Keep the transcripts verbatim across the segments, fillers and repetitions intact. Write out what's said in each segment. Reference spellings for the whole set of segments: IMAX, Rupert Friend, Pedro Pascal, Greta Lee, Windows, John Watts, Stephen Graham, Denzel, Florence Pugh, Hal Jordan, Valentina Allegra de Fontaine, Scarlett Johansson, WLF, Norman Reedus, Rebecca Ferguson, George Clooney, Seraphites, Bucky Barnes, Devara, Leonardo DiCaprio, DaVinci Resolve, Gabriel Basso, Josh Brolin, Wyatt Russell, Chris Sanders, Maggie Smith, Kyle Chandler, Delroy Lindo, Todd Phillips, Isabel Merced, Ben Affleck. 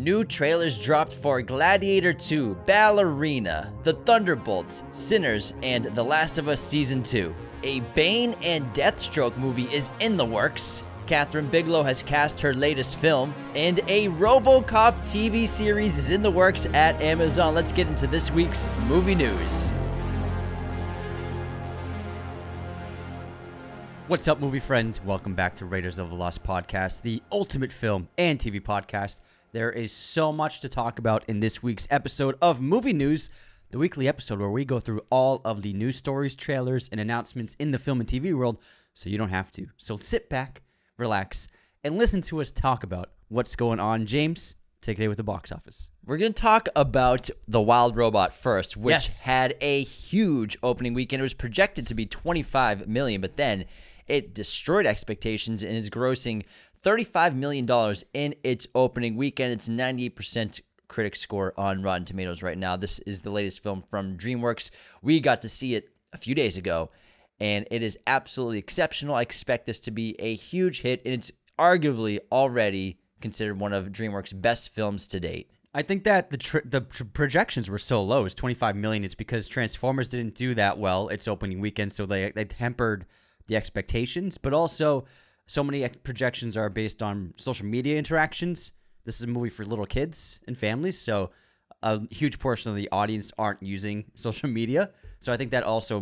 New trailers dropped for Gladiator two, Ballerina, The Thunderbolts, Sinners, and The Last of Us Season two. A Bane and Deathstroke movie is in the works. Kathryn Bigelow has cast her latest film, and a RoboCop T V series is in the works at Amazon. Let's get into this week's movie news. What's up, movie friends? Welcome back to Raiders of the Lost Podcast, the ultimate film and T V podcast. There is so much to talk about in this week's episode of Movie News, the weekly episode where we go through all of the news stories, trailers, and announcements in the film and T V world so you don't have to. So sit back, relax, and listen to us talk about what's going on. James, take it away with the box office. We're going to talk about The Wild Robot first, which yes. had a huge opening weekend. It was projected to be twenty-five million dollars, but then it destroyed expectations and is grossing thirty-five million dollars in its opening weekend. It's ninety-eight percent critic score on Rotten Tomatoes right now. This is the latest film from DreamWorks. We got to see it a few days ago, and it is absolutely exceptional. I expect this to be a huge hit, and it's arguably already considered one of DreamWorks' best films to date. I think that the tr the tr projections were so low. It's twenty-five million dollars. It's because Transformers didn't do that well its opening weekend, so they, they tempered the expectations, but also so many projections are based on social media interactions. This is a movie for little kids and families, so a huge portion of the audience aren't using social media. So I think that also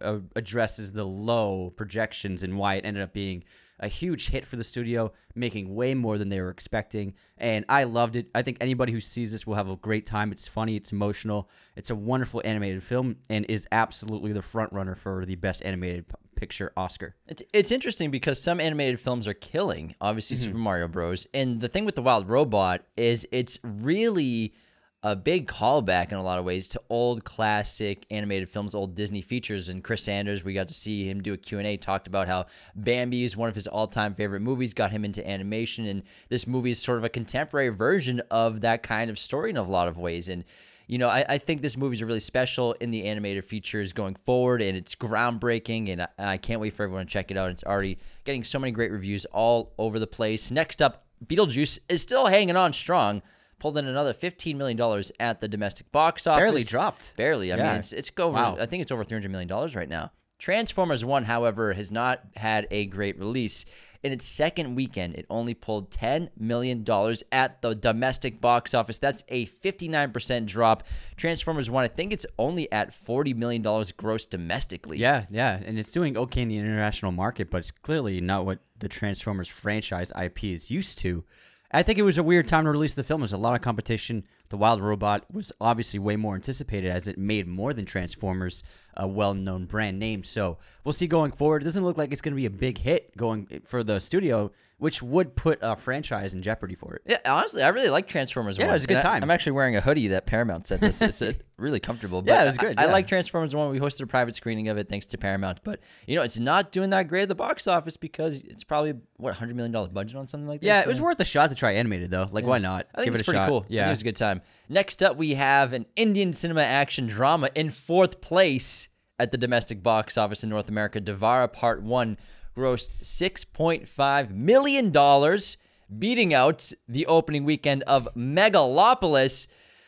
uh, addresses the low projections and why it ended up being a huge hit for the studio, making way more than they were expecting. And I loved it. I think anybody who sees this will have a great time. It's funny. It's emotional. It's a wonderful animated film and is absolutely the front runner for the Best Animated Picture Oscar. It's, it's interesting because some animated films are killing, obviously, mm-hmm. Super Mario Bros. And the thing with The Wild Robot is it's really a big callback in a lot of ways to old classic animated films, old Disney features. And Chris Sanders, we got to see him do a Q and A, talked about how Bambi is one of his all-time favorite movies, got him into animation, and this movie is sort of a contemporary version of that kind of story in a lot of ways. And, you know, I, I think this movie is really special in the animated features going forward, and it's groundbreaking, and I, I can't wait for everyone to check it out. It's already getting so many great reviews all over the place. Next up, Beetlejuice is still hanging on strong. Pulled in another fifteen million dollars at the domestic box office. Barely dropped. Barely. I yeah. mean, it's, it's over, wow. I think it's over three hundred million dollars right now. Transformers one, however, has not had a great release. In its second weekend, it only pulled ten million dollars at the domestic box office. That's a fifty-nine percent drop. Transformers one, I think it's only at forty million dollars gross domestically. Yeah, yeah. And it's doing okay in the international market, but it's clearly not what the Transformers franchise I P is used to. I think it was a weird time to release the film. There's a lot of competition. The Wild Robot was obviously way more anticipated as it made more than Transformers, a well-known brand name. So we'll see going forward. It doesn't look like it's going to be a big hit going for the studio, which would put a franchise in jeopardy for it. Yeah, honestly, I really like Transformers yeah, one. Yeah, it was a good and time. I, I'm actually wearing a hoodie that Paramount sent us. It's a, really comfortable. But yeah, it was good. I, yeah. I like Transformers one. We hosted a private screening of it thanks to Paramount. But, you know, it's not doing that great at the box office because it's probably, what, one hundred million dollar budget on something like this? Yeah, it was worth a shot to try animated, though. Like, yeah. why not? I think Give it's it a pretty shot. cool. Yeah. I think it was a good time. Next up, we have an Indian cinema action drama in fourth place at the domestic box office in North America. Devara Part one grossed six point five million dollars, beating out the opening weekend of Megalopolis,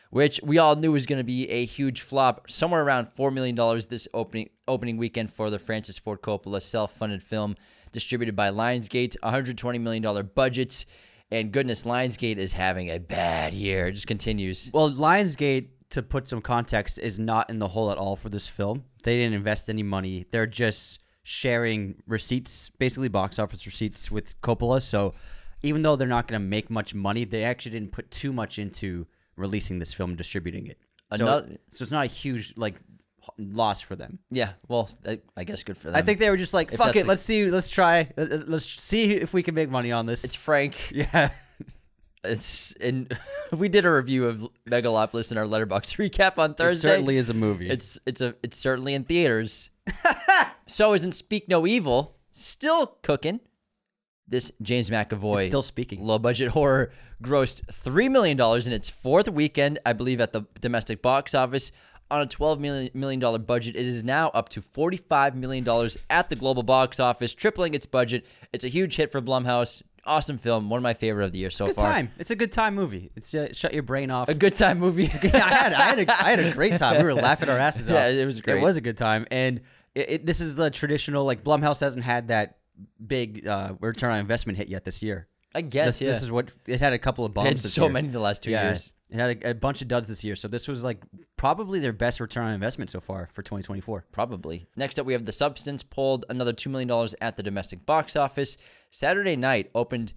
which we all knew was going to be a huge flop, somewhere around four million dollars this opening, opening weekend for the Francis Ford Coppola self-funded film distributed by Lionsgate, one hundred twenty million dollar budget. And goodness, Lionsgate is having a bad year. It just continues. Well, Lionsgate, to put some context, is not in the hole at all for this film. They didn't invest any money. They're just sharing receipts, basically box office receipts with Coppola. So even though they're not going to make much money, they actually didn't put too much into releasing this film and distributing it. So, Another so it's not a huge, like, loss for them. Yeah, well, I guess good for them. I think they were just like, fuck it, let's see, let's try, let's see if we can make money on this. It's Frank. Yeah. It's and we did a review of Megalopolis in our Letterboxd recap on Thursday. It certainly is a movie. It's it's a it's certainly in theaters. So isn't Speak No Evil still cooking? This James McAvoy, still speaking, low-budget horror grossed three million dollars in its fourth weekend, I believe, at the domestic box office. On a twelve million dollar budget, it is now up to forty-five million dollars at the global box office, tripling its budget. It's a huge hit for Blumhouse. awesome film. One of my favorite of the year so good far. Time. It's a good time movie. It's uh, shut your brain off. A good time movie. It's good. I had I had, a, I had a great time. We were laughing our asses off. Yeah, it was great. It was a good time. And it, it, this is the traditional, like, Blumhouse hasn't had that big uh, return on investment hit yet this year. I guess this, yeah. this is what it had a couple of bombs. It had this so year. many the last two yeah. years. It had a, a bunch of duds this year, so this was like probably their best return on investment so far for twenty twenty-four. Probably. Next up, we have The Substance pulled another two million dollars at the domestic box office. Saturday night opened.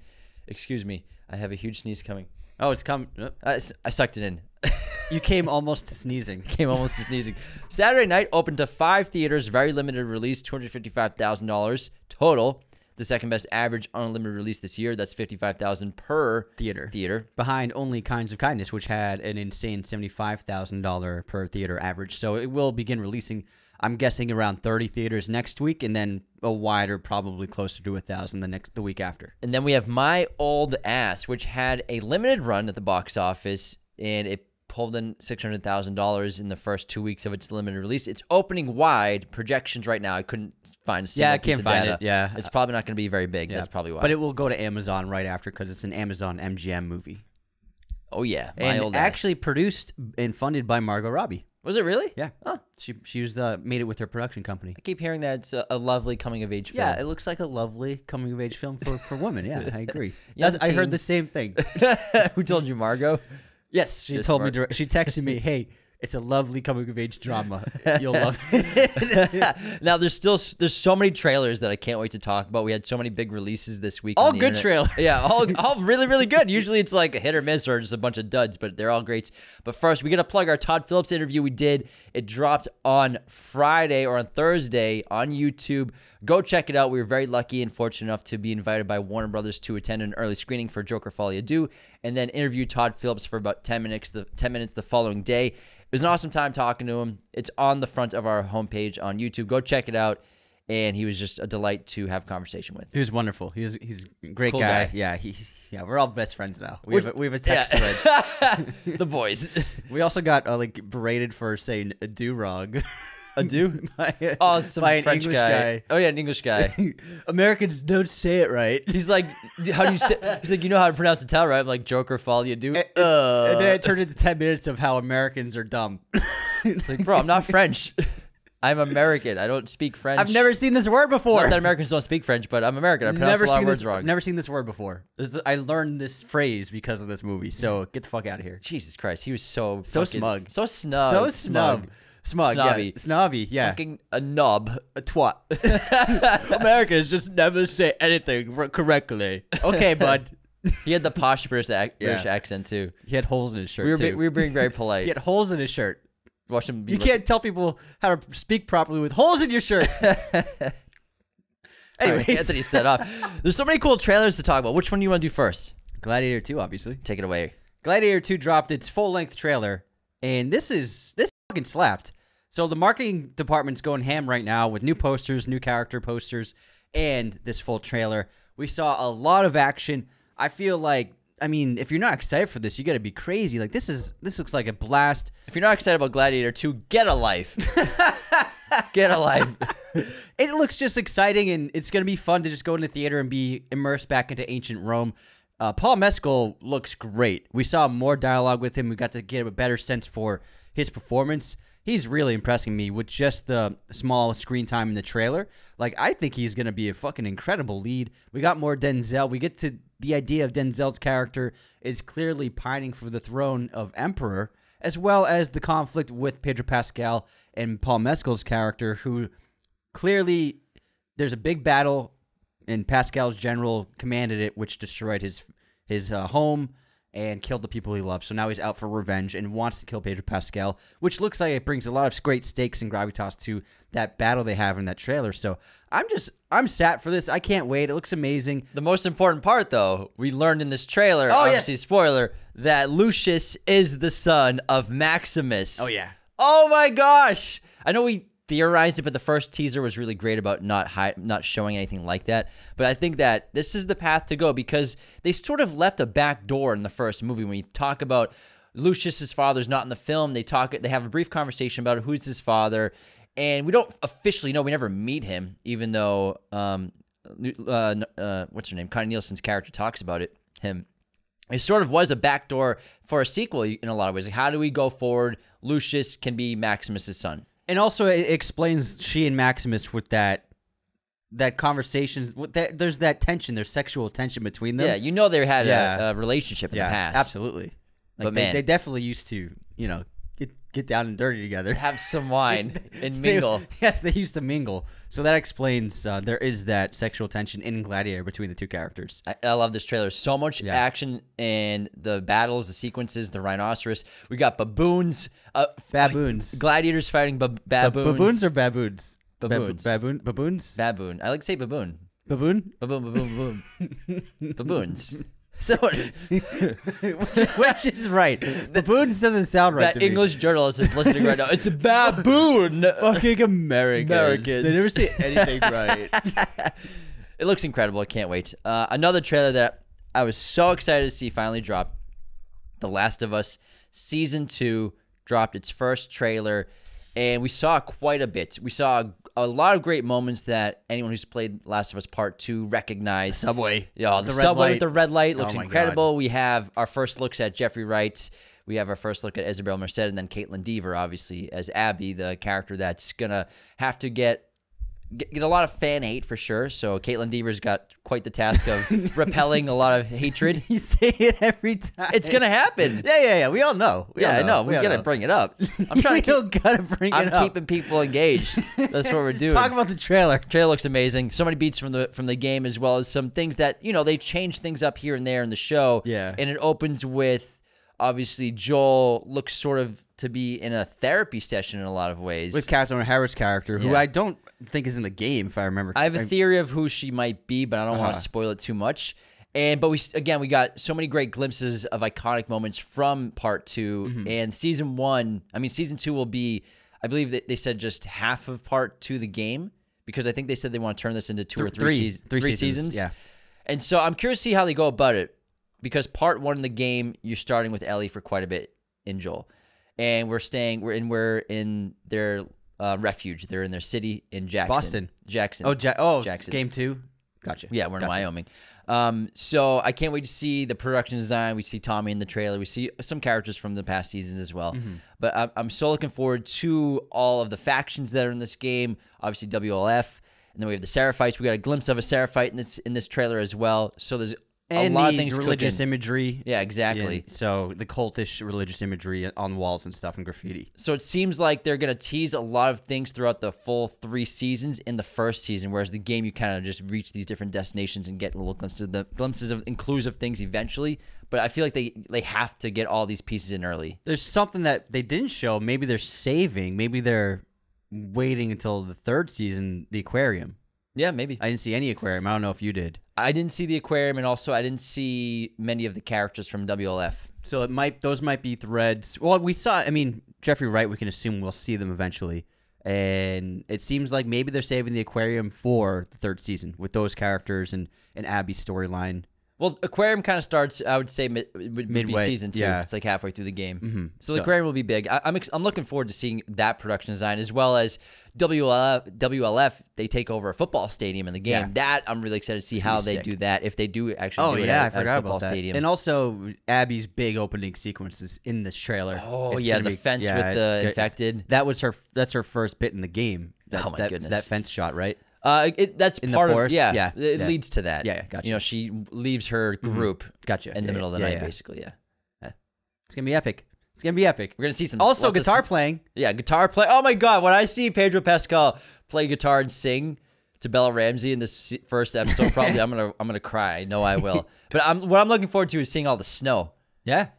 Excuse me, I have a huge sneeze coming. Oh, it's come. Uh, I, I sucked it in. You came almost to sneezing. Came almost to sneezing. Saturday night opened to five theaters. Very limited release. Two hundred fifty-five thousand dollars total. The second best average unlimited release this year. That's fifty-five thousand dollars per theater. Theater behind only Kinds of Kindness, which had an insane seventy-five thousand dollars per theater average. So it will begin releasing, I'm guessing, around thirty theaters next week, and then a wider, probably closer to a thousand the next the week after. And then we have My Old Ass, which had a limited run at the box office, and it pulled in six hundred thousand dollars in the first two weeks of its limited release. It's opening wide. Projections right now, I couldn't find a single yeah, I can't piece of find data. It. Yeah, it's probably not going to be very big. Yeah. That's probably why. But it will go to Amazon right after because it's an Amazon M G M movie. Oh yeah, My and Old actually Ass. Produced and funded by Margot Robbie. Was it really? Yeah. Huh. She she was the, made it with her production company. I keep hearing that it's a, a lovely coming of age film. Yeah, it looks like a lovely coming of age film for, for women. Yeah, I agree. That's, I heard the same thing. Who told you, Margot? Yes, she Just told smart. me. She texted me, "Hey, it's a lovely coming of age drama. You'll love it." Now, there's still there's so many trailers that I can't wait to talk about. We had so many big releases this week. All on the good internet. trailers. Yeah, all all really really good. Usually it's like a hit or miss or just a bunch of duds, but they're all greats. But first, we gotta plug our Todd Phillips interview we did. It dropped on Friday or on Thursday on YouTube. Go check it out. We were very lucky and fortunate enough to be invited by Warner Brothers to attend an early screening for Joker Folie à Deux, and then interview Todd Phillips for about ten minutes the ten minutes the following day. It was an awesome time talking to him. It's on the front of our homepage on YouTube. Go check it out. And he was just a delight to have a conversation with. He was wonderful. He was, he's a great cool guy. guy. Yeah, he, yeah, we're all best friends now. We, have a, we have a text yeah. thread. The boys. We also got uh, like berated for saying a do-rag. A do? By, oh, some by an French English guy. guy. Oh, yeah, an English guy. Americans don't say it right. He's like, how do you say He's like, you know how to pronounce the towel, right? I'm like, Joker, follow you, do. Uh, uh. And then it turned into ten minutes of how Americans are dumb. It's like, bro, I'm not French. I'm American. I don't speak French. I've never seen this word before. Not that Americans don't speak French, but I'm American. I pronounce never a lot seen of words this, wrong. Never seen this word before. This is, I learned this phrase because of this movie, so get the fuck out of here. Jesus Christ. He was so So fucking, smug. So snug. So snug. snug. Smug, snobby, yeah. snobby, yeah. Fucking a knob, a twat. Americans just never say anything correctly. Okay, bud. He had the posh British, ac yeah. British accent too. He had holes in his shirt. We were too. we were being very polite. He had holes in his shirt. Watch him. Be you can't tell people how to speak properly with holes in your shirt. Anyway, Anthony set off. There's so many cool trailers to talk about. Which one do you want to do first? Gladiator two, obviously. Take it away. Gladiator two dropped its full length trailer, and this is this. Fucking slapped. So the marketing department's going ham right now with new posters, new character posters, and this full trailer. We saw a lot of action. I feel like, I mean, if you're not excited for this, you got to be crazy. Like this is this looks like a blast. If you're not excited about Gladiator two, get a life. Get a life. It looks just exciting, and it's gonna be fun to just go into the theater and be immersed back into ancient Rome. Uh, Paul Mescal looks great. We saw more dialogue with him. We got to get a better sense for his performance. He's really impressing me with just the small screen time in the trailer. Like, I think he's going to be a fucking incredible lead. We got more Denzel. We get to the idea of Denzel's character is clearly pining for the throne of Emperor, as well as the conflict with Pedro Pascal and Paul Mescal's character, who clearly there's a big battle, and Pascal's general commanded it, which destroyed his, his uh, home and killed the people he loved. So now he's out for revenge and wants to kill Pedro Pascal, which looks like it brings a lot of great stakes and gravitas to that battle they have in that trailer. So I'm just, I'm sat for this. I can't wait. It looks amazing. The most important part, though, we learned in this trailer, oh, obviously, yes. spoiler, that Lucius is the son of Maximus. Oh, yeah. Oh, my gosh. I know we theorized it, but the first teaser was really great about not high, not showing anything like that. But I think that this is the path to go because they sort of left a back door in the first movie. When you talk about Lucius's father's not in the film, they talk they have a brief conversation about who's his father, and we don't officially know. We never meet him, even though um, uh, uh, what's her name? Connie Nielsen's character talks about it, him. It sort of was a backdoor for a sequel in a lot of ways. Like, how do we go forward? Lucius can be Maximus's son. And also it explains she and Maximus with that that conversations. With that, there's that tension. There's sexual tension between them. Yeah, you know they had yeah. a, a relationship in yeah, the past. Absolutely. Like, but they, man. They definitely used to, you know, get, get down and dirty together. Have some wine they, and mingle. They, yes, they used to mingle. So that explains uh, there is that sexual tension in Gladiator between the two characters. I, I love this trailer. So much yeah. action and the battles, the sequences, the rhinoceros. We got baboons. Uh, baboons. Like, gladiators fighting ba baboons. Ba baboons or baboons? Baboons. Baboon. Baboons? Baboon. I like to say baboon. Baboon? Baboon, baboon, baboon. Baboons. So, which, which is right. Baboons doesn't sound right to me. That English journalist is listening right now. It's a baboon. Fucking Americans. Americans. They never say anything right. It looks incredible. I can't wait. Uh, another trailer that I was so excited to see finally drop. The Last of Us Season two dropped its first trailer, and we saw quite a bit. We saw a lot of great moments that anyone who's played Last of Us Part Two recognized. Subway, yeah, the, the subway light. With the red light looks oh incredible. God. We have our first looks at Jeffrey Wright. We have our first look at Isabel Merced, and then Kaitlyn Dever, obviously, as Abby, the character that's gonna have to get get, get a lot of fan hate for sure. So Kaitlyn Dever's got quite the task of repelling a lot of hatred. You say it every time. It's gonna happen. Yeah, yeah, yeah. We all know. We yeah, all know. I know. We, we gotta know. bring it up. I'm trying. We gotta bring I'm it up. I'm keeping people engaged. That's what we're doing. Talk about the trailer. The trailer looks amazing. So many beats from the from the game, as well as some things that, you know, they change things up here and there in the show. Yeah. And it opens with, obviously, Joel looks sort of to be in a therapy session in a lot of ways. With Kathryn Harris' character, who yeah. I don't think is in the game, if I remember. I have a theory of who she might be, but I don't uh-huh. want to spoil it too much. And But we again, we got so many great glimpses of iconic moments from Part two. Mm-hmm. And Season one, I mean, Season two will be, I believe that they said just half of Part two, the game, because I think they said they want to turn this into two Th or three, three, se three, three seasons. seasons. Yeah. And so I'm curious to see how they go about it. Because part one in the game, you're starting with Ellie for quite a bit in Joel, and we're staying. We're in. We're in their uh, refuge. They're in their city in Jackson, Boston, Jackson. Oh, ja oh, Jackson. Game two. Gotcha. Yeah, we're in gotcha. Wyoming. Um, so I can't wait to see the production design. We see Tommy in the trailer. We see some characters from the past seasons as well. Mm-hmm. But I'm, I'm so looking forward to all of the factions that are in this game. Obviously, W L F, and then we have the Seraphites. We got a glimpse of a Seraphite in this in this trailer as well. So there's. And a lot the of things religious cooking. imagery. Yeah, exactly. Yeah, so the cultish religious imagery on walls and stuff and graffiti. So it seems like they're going to tease a lot of things throughout the full three seasons in the first season, whereas the game, you kind of just reach these different destinations and get little glimpses of, the, glimpses of inclusive things eventually. But I feel like they, they have to get all these pieces in early. There's something that they didn't show. Maybe they're saving. Maybe they're waiting until the third season, the aquarium. Yeah, maybe. I didn't see any aquarium. I don't know if you did. I didn't see the aquarium, and also I didn't see many of the characters from W L F. So it might those might be threads. Well, we saw, I mean, Jeffrey Wright, we can assume we'll see them eventually. And it seems like maybe they're saving the aquarium for the third season with those characters and, and Abby's storyline. Well, aquarium kind of starts, I would say, mid, mid, midway season two. Yeah. It's like halfway through the game. Mm-hmm. So the so. aquarium will be big. I, I'm ex I'm looking forward to seeing that production design, as well as W L F. W L F they take over a football stadium in the game. Yeah. That I'm really excited to see how they sick. do that, if they do actually. Oh do yeah, it at, I forgot at a football about that. Stadium. And also Abby's big opening sequences in this trailer. Oh it's yeah, the be, fence yeah, with the infected. That was her. That's her first bit in the game. That's, oh my that, goodness, that fence shot, right? Uh, it, that's in part the forest? Of yeah. yeah it yeah. leads to that. Yeah, yeah, gotcha. You know, she leaves her group. Mm-hmm. Gotcha. In the yeah, middle of the yeah, night, yeah. basically. Yeah. yeah, it's gonna be epic. It's gonna be epic. We're gonna see some. Also, guitar this, playing. Yeah, guitar play. Oh my God! When I see Pedro Pascal play guitar and sing to Bella Ramsey in this first episode, probably I'm gonna I'm gonna cry. I know I will. But I'm what I'm looking forward to is seeing all the snow. Yeah.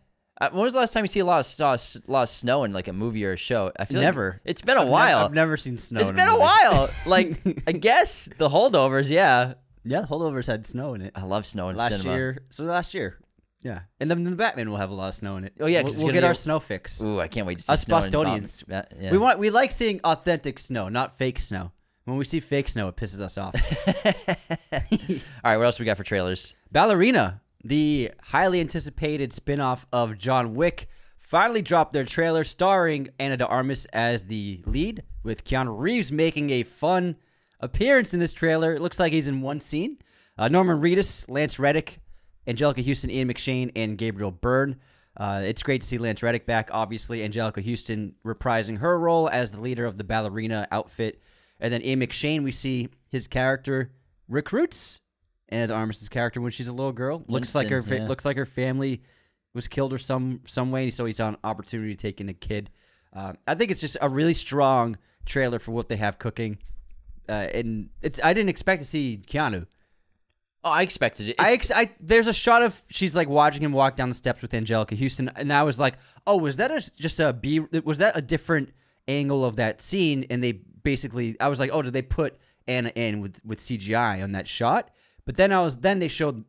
Uh, when was the last time you see a lot of uh, a lot of snow in like a movie or a show? I feel never. Like it's been a I've while. Ne I've never seen snow. It's in been a, a while. Like I guess the Holdovers, yeah, yeah, the Holdovers had snow in it. I love snow in last cinema. year. So last year, yeah, and then the Batman will have a lot of snow in it. Oh yeah, we'll, we'll get our snow fix. Ooh, I can't wait to see us snow Bostonians. In yeah. We want we like seeing authentic snow, not fake snow. When we see fake snow, it pisses us off. All right, what else we got for trailers? Ballerina. The highly anticipated spin-off of John Wick finally dropped their trailer, starring Ana de Armas as the lead, with Keanu Reeves making a fun appearance in this trailer. It looks like he's in one scene. Uh, Norman Reedus, Lance Reddick, Anjelica Huston, Ian McShane, and Gabriel Byrne. Uh, it's great to see Lance Reddick back, obviously. Anjelica Huston reprising her role as the leader of the ballerina outfit. And then Ian McShane, we see his character recruits Ana de Armas' character when she's a little girl. Winston, looks like her yeah. looks like her family was killed or some some way, so he saw an opportunity to take in a kid. Uh, I think it's just a really strong trailer for what they have cooking. Uh, and it's I didn't expect to see Keanu. Oh, I expected it. I, ex I There's a shot of she's like watching him walk down the steps with Anjelica Huston, and I was like, oh, was that a, just a B? Was that a different angle of that scene? And they basically, I was like, oh, did they put Ana in with with C G I on that shot? But then I was then they showed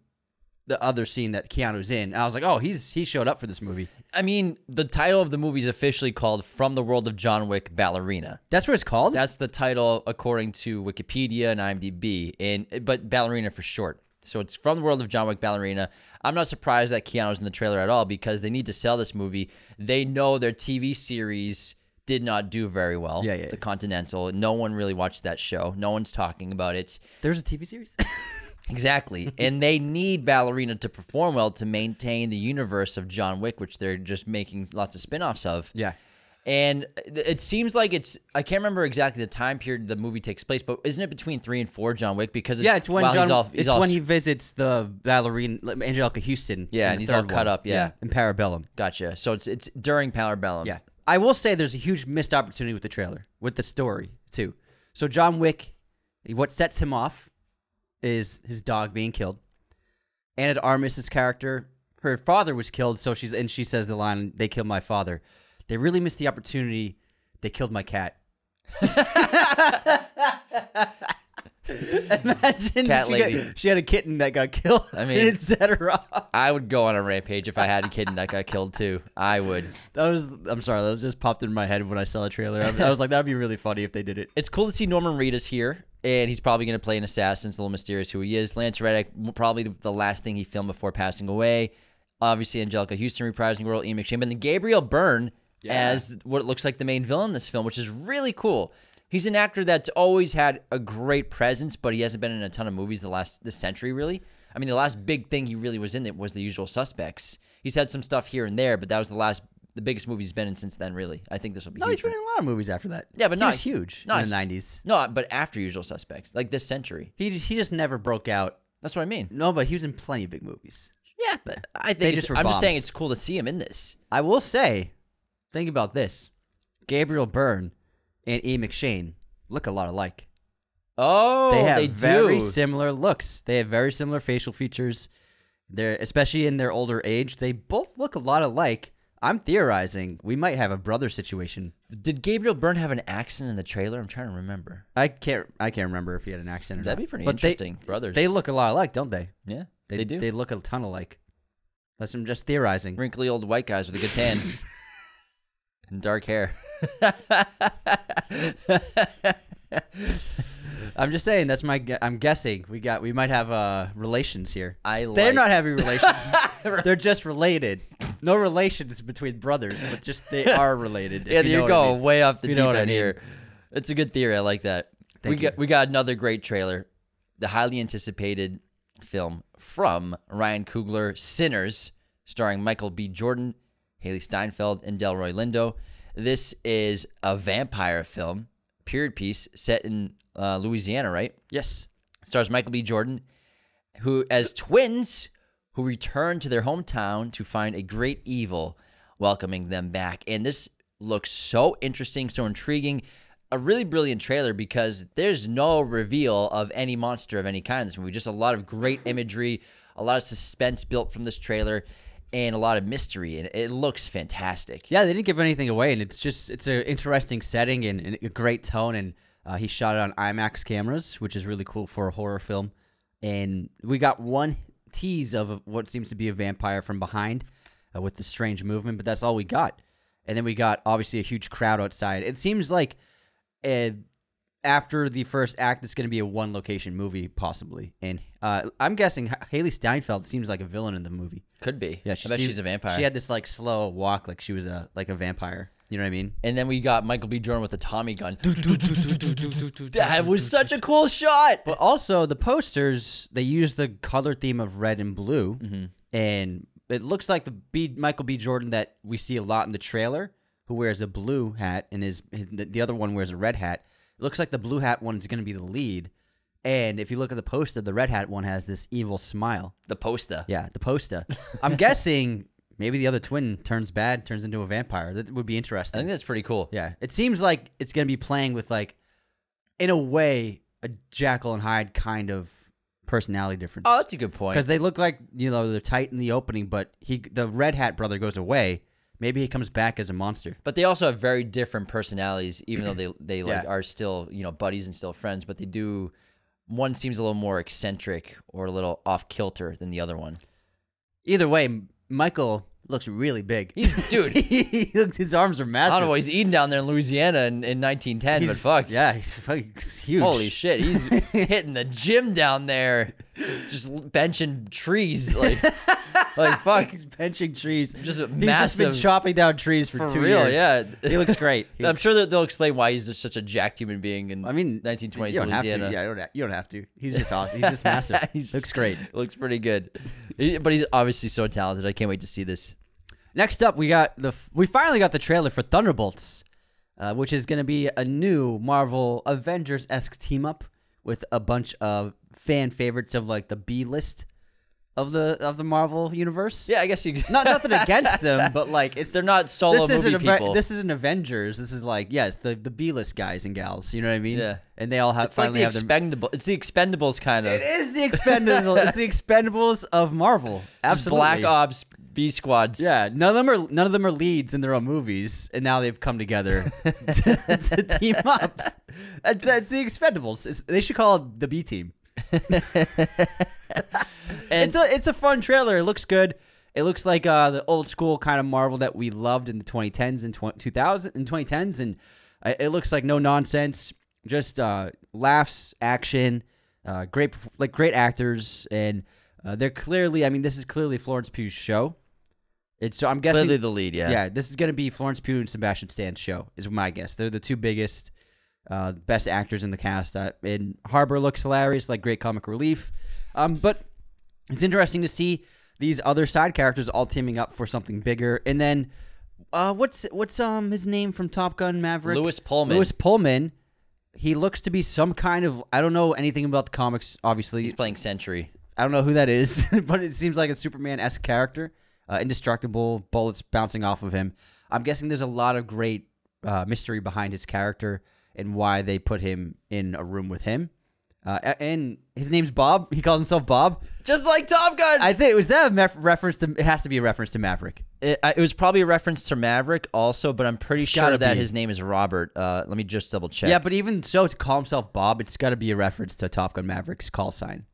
the other scene that Keanu's in. I was like, oh, he's he showed up for this movie. I mean, the title of the movie is officially called From the World of John Wick, Ballerina. That's what it's called? That's the title according to Wikipedia and IMDb, and but Ballerina for short. So it's From the World of John Wick, Ballerina. I'm not surprised that Keanu's in the trailer at all because they need to sell this movie. They know their T V series did not do very well. Yeah, yeah. The yeah. Continental. No one really watched that show. No one's talking about it. There's a T V series? Exactly. And they need Ballerina to perform well to maintain the universe of John Wick, which they're just making lots of spin-offs of. Yeah. And it seems like it's, I can't remember exactly the time period the movie takes place, but isn't it between three and four John Wick? Because it's, yeah, it's when John, he's all, he's it's all, when he visits the ballerina Anjelica Huston. Yeah, and he's all cut one. up. Yeah. yeah, in Parabellum. Gotcha. So it's it's during Parabellum. Yeah, I will say there's a huge missed opportunity with the trailer, with the story too. So John Wick, what sets him off is his dog being killed. Ana de Armas' character, her father was killed, so she's and she says the line, "They killed my father." They really missed the opportunity. They killed my cat. Imagine cat she, lady. Got, she had a kitten that got killed. I mean, it set her off. I would go on a rampage if I had a kitten that got killed too. I would. That was. I'm sorry. That was just popped in my head when I saw the trailer. I was, I was like, that'd be really funny if they did it. It's cool to see Norman Reedus here. And he's probably going to play an assassin. It's a little mysterious who he is. Lance Reddick, probably the last thing he filmed before passing away. Obviously, Anjelica Huston reprising role, Ian McShane. And then Gabriel Byrne yeah. as what looks like the main villain in this film, which is really cool. He's an actor that's always had a great presence, but he hasn't been in a ton of movies the last this century, really. I mean, the last big thing he really was in it was The Usual Suspects. He's had some stuff here and there, but that was the last... The biggest movie he's been in since then, really. I think this will be no, huge. No, he's been in a lot of movies after that. Yeah, but he not was huge not, in the nineties. No, but after Usual Suspects, like this century. He he just never broke out. That's what I mean. No, but he was in plenty of big movies. Yeah, but I think they just were I'm bombs. just saying it's cool to see him in this. I will say, think about this. Gabriel Byrne and Ian McShane look a lot alike. Oh, they have they very do. similar looks. They have very similar facial features. They're especially in their older age, they both look a lot alike. I'm theorizing we might have a brother situation. Did Gabriel Byrne have an accent in the trailer? I'm trying to remember. I can't. I can't remember if he had an accent. Or That'd not. be pretty but interesting. They, Brothers. They look a lot alike, don't they? Yeah, they, they do. They look a ton alike. Unless I'm just theorizing. Wrinkly old white guys with a good tan and dark hair. I'm just saying. That's my. I'm guessing we got. We might have uh, relations here. I. Like They're not having relations. They're just related. No relations between brothers, but just they are related. Yeah, there you, you go. I mean. Way off the deep end here. It's a good theory. I like that. Thank we you. got we got another great trailer, the highly anticipated film from Ryan Coogler, Sinners, starring Michael B. Jordan, Hailee Steinfeld, and Delroy Lindo. This is a vampire film, period piece, set in uh, Louisiana, right? Yes. It stars Michael B. Jordan, who as twins. who return to their hometown to find a great evil welcoming them back. And this looks so interesting, so intriguing. A really brilliant trailer because there's no reveal of any monster of any kind in this movie. Just a lot of great imagery, a lot of suspense built from this trailer, and a lot of mystery. And it looks fantastic. Yeah, they didn't give anything away, and it's just it's an interesting setting and, and a great tone. And uh, he shot it on IMAX cameras, which is really cool for a horror film. And we got one... tease of what seems to be a vampire from behind uh, with the strange movement, but that's all we got. And then we got obviously a huge crowd outside. It seems like uh, after the first act, it's going to be a one location movie possibly. And uh, I'm guessing Hailee Steinfeld seems like a villain in the movie. Could be. Yeah, she, I bet she, she's a vampire. She had this like slow walk, like she was a like a vampire. You know what I mean? And then we got Michael B. Jordan with a Tommy gun. That was such a cool shot. But also the posters, they use the color theme of red and blue. Mm-hmm. And it looks like the B, Michael B. Jordan that we see a lot in the trailer, who wears a blue hat, and his, his the other one wears a red hat. It looks like the blue hat one is going to be the lead. And if you look at the poster, the red hat one has this evil smile. The poster. Yeah, the poster. I'm guessing maybe the other twin turns bad, turns into a vampire. That would be interesting. I think that's pretty cool. Yeah. It seems like it's going to be playing with, like, in a way, a Jekyll and Hyde kind of personality difference. Oh, that's a good point. Because they look like, you know, they're tight in the opening, but he, the red hat brother goes away. Maybe he comes back as a monster. But they also have very different personalities, even though they, they like, yeah. are still, you know, buddies and still friends, but they do... One seems a little more eccentric or a little off-kilter than the other one. Either way, Michael looks really big. He's, dude, he, his arms are massive. I don't know what he's eating down there in Louisiana in, in nineteen ten, he's, but fuck. Yeah, he's fucking huge. Holy shit, he's hitting the gym down there, just benching trees. Like, like fuck. He's benching trees. Just a he's massive, just been chopping down trees for, for two real, years. Yeah. He looks great. He, I'm sure that they'll explain why he's just such a jacked human being in I mean, nineteen twenties you don't Louisiana. Have to. Yeah, you don't, you don't have to. He's just awesome. He's just massive. He looks great. Looks pretty good. He, but he's obviously so talented. I can't wait to see this. Next up, we got the we finally got the trailer for Thunderbolts, uh, which is going to be a new Marvel Avengers-esque team-up with a bunch of fan favorites of, like, the B-list of the of the Marvel universe. Yeah, I guess you not nothing against them, but like it's they're not solo this movie people. This isn't Avengers. This is like yes, yeah, the the B list guys and gals. You know what I mean? Yeah. And they all have it's finally like the have expendable. It's the Expendables kind of. It is the Expendables. It's the Expendables of Marvel. Absolutely. Black Ops B squads. Yeah, none of them are none of them are leads in their own movies, and now they've come together to, to team up. That's, that's the Expendables. It's, they should call it the B team. And it's a it's a fun trailer. It looks good. It looks like uh, the old school kind of Marvel that we loved in the twenty tens and twenty tens, and uh, it looks like no nonsense, just uh, laughs, action, uh, great like great actors, and uh, they're clearly. I mean, this is clearly Florence Pugh's show. It's so I'm guessing clearly the lead. Yeah, yeah. This is gonna be Florence Pugh and Sebastian Stan's show, is my guess. They're the two biggest. Uh, best actors in the cast. Uh, and Harbour looks hilarious, like great comic relief. Um, but it's interesting to see these other side characters all teaming up for something bigger. And then, uh, what's what's um his name from Top Gun Maverick? Lewis Pullman. Lewis Pullman. He looks to be some kind of I don't know anything about the comics. Obviously, he's playing Sentry. I don't know who that is, but it seems like a Superman-esque character, uh, indestructible, bullets bouncing off of him. I'm guessing there's a lot of great uh, mystery behind his character. And why they put him in a room with him, uh, and his name's Bob. He calls himself Bob, just like Top Gun. I think was that a reference to? It has to be a reference to Maverick. It, it was probably a reference to Maverick also, but I'm pretty it's sure that be. his name is Robert. Uh, let me just double check. Yeah, but even so, to call himself Bob, it's got to be a reference to Top Gun Maverick's call sign.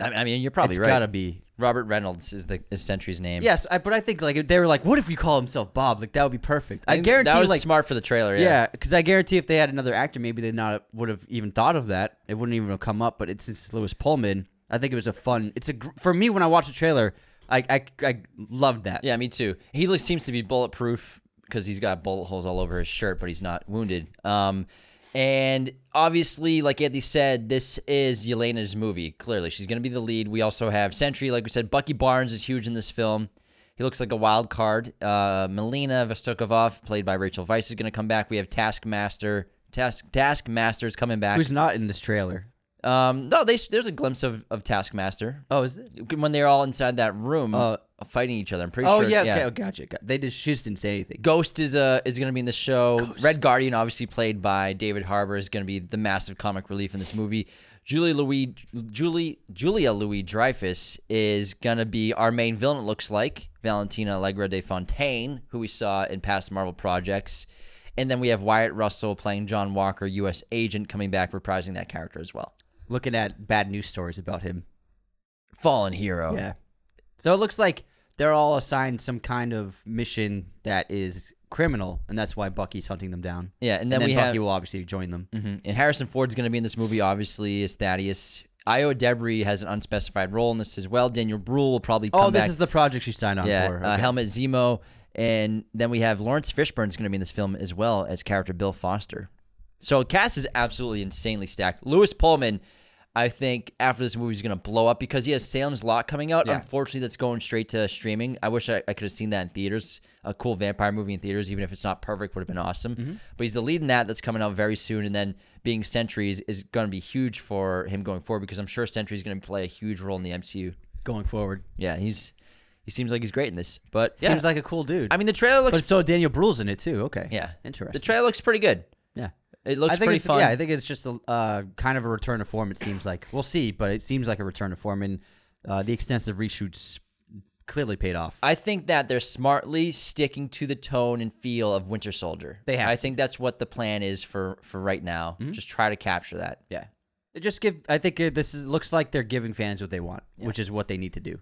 I mean, you're probably it's right. It's got to be. Robert Reynolds is the is Sentry's name. Yes, I, but I think like they were like, what if we call himself Bob? Like that would be perfect. I, I guarantee that was like, smart for the trailer. Yeah, because yeah, I guarantee if they had another actor, maybe they not would have even thought of that. It wouldn't even have come up. But it's, it's Lewis Pullman. I think it was a fun. It's a for me when I watched the trailer, I I, I loved that. Yeah, me too. He seems to be bulletproof because he's got bullet holes all over his shirt, but he's not wounded. Um. And obviously, like Anthony said, this is Yelena's movie. Clearly, she's going to be the lead. We also have Sentry, like we said. Bucky Barnes is huge in this film. He looks like a wild card. Uh, Melina Vostokovoff, played by Rachel Weisz, is going to come back. We have Taskmaster. Task Taskmaster is coming back. Who's not in this trailer? Um, no, they, there's a glimpse of, of Taskmaster. Oh, is it? When they're all inside that room uh, fighting each other, I'm pretty oh, sure. Oh, yeah, okay, yeah. Oh, gotcha. They just, she just didn't say anything. Ghost is uh, is going to be in the show. Ghost. Red Guardian, obviously played by David Harbour, is going to be the massive comic relief in this movie. Julia Louis, Julie, Julia Louis-Dreyfus is going to be our main villain, it looks like. Valentina Allegra de Fontaine, who we saw in past Marvel projects. And then we have Wyatt Russell playing John Walker, U S agent, coming back, reprising that character as well. Looking at bad news stories about him. Fallen hero. Yeah. So it looks like they're all assigned some kind of mission that is criminal, and that's why Bucky's hunting them down. Yeah, and then, and then we Bucky have, will obviously join them. Mm-hmm. And Harrison Ford's going to be in this movie, obviously, as Thaddeus. Io Debris has an unspecified role in this as well. Daniel Bruhl will probably come back. Oh, this back. is the project she signed on yeah, for. Okay. Uh, Helmut Zemo And then we have Lawrence Fishburne is going to be in this film as well as character Bill Foster. So the cast is absolutely insanely stacked. Lewis Pullman, I think, after this movie is going to blow up because he has Salem's Lot coming out. Yeah. Unfortunately, that's going straight to streaming. I wish I, I could have seen that in theaters. A cool vampire movie in theaters, even if it's not perfect, would have been awesome. Mm-hmm. But he's the lead in that. That's coming out very soon. And then being Sentries is going to be huge for him going forward because I'm sure Sentry is going to play a huge role in the M C U. Going forward. Yeah, he's... He seems like he's great in this, but yeah. Seems like a cool dude. I mean, the trailer looks... But so Daniel Bruhl's in it, too. Okay. Yeah. Interesting. The trailer looks pretty good. Yeah. It looks I think pretty fun. Yeah, I think it's just a, uh, kind of a return to form, it seems like. We'll see, but it seems like a return to form, and uh, the extensive reshoots clearly paid off. I think that they're smartly sticking to the tone and feel of Winter Soldier. They have. I think that's what the plan is for, for right now. Mm-hmm. Just try to capture that. Yeah. Just give... I think this is, looks like they're giving fans what they want, yeah. which is what they need to do.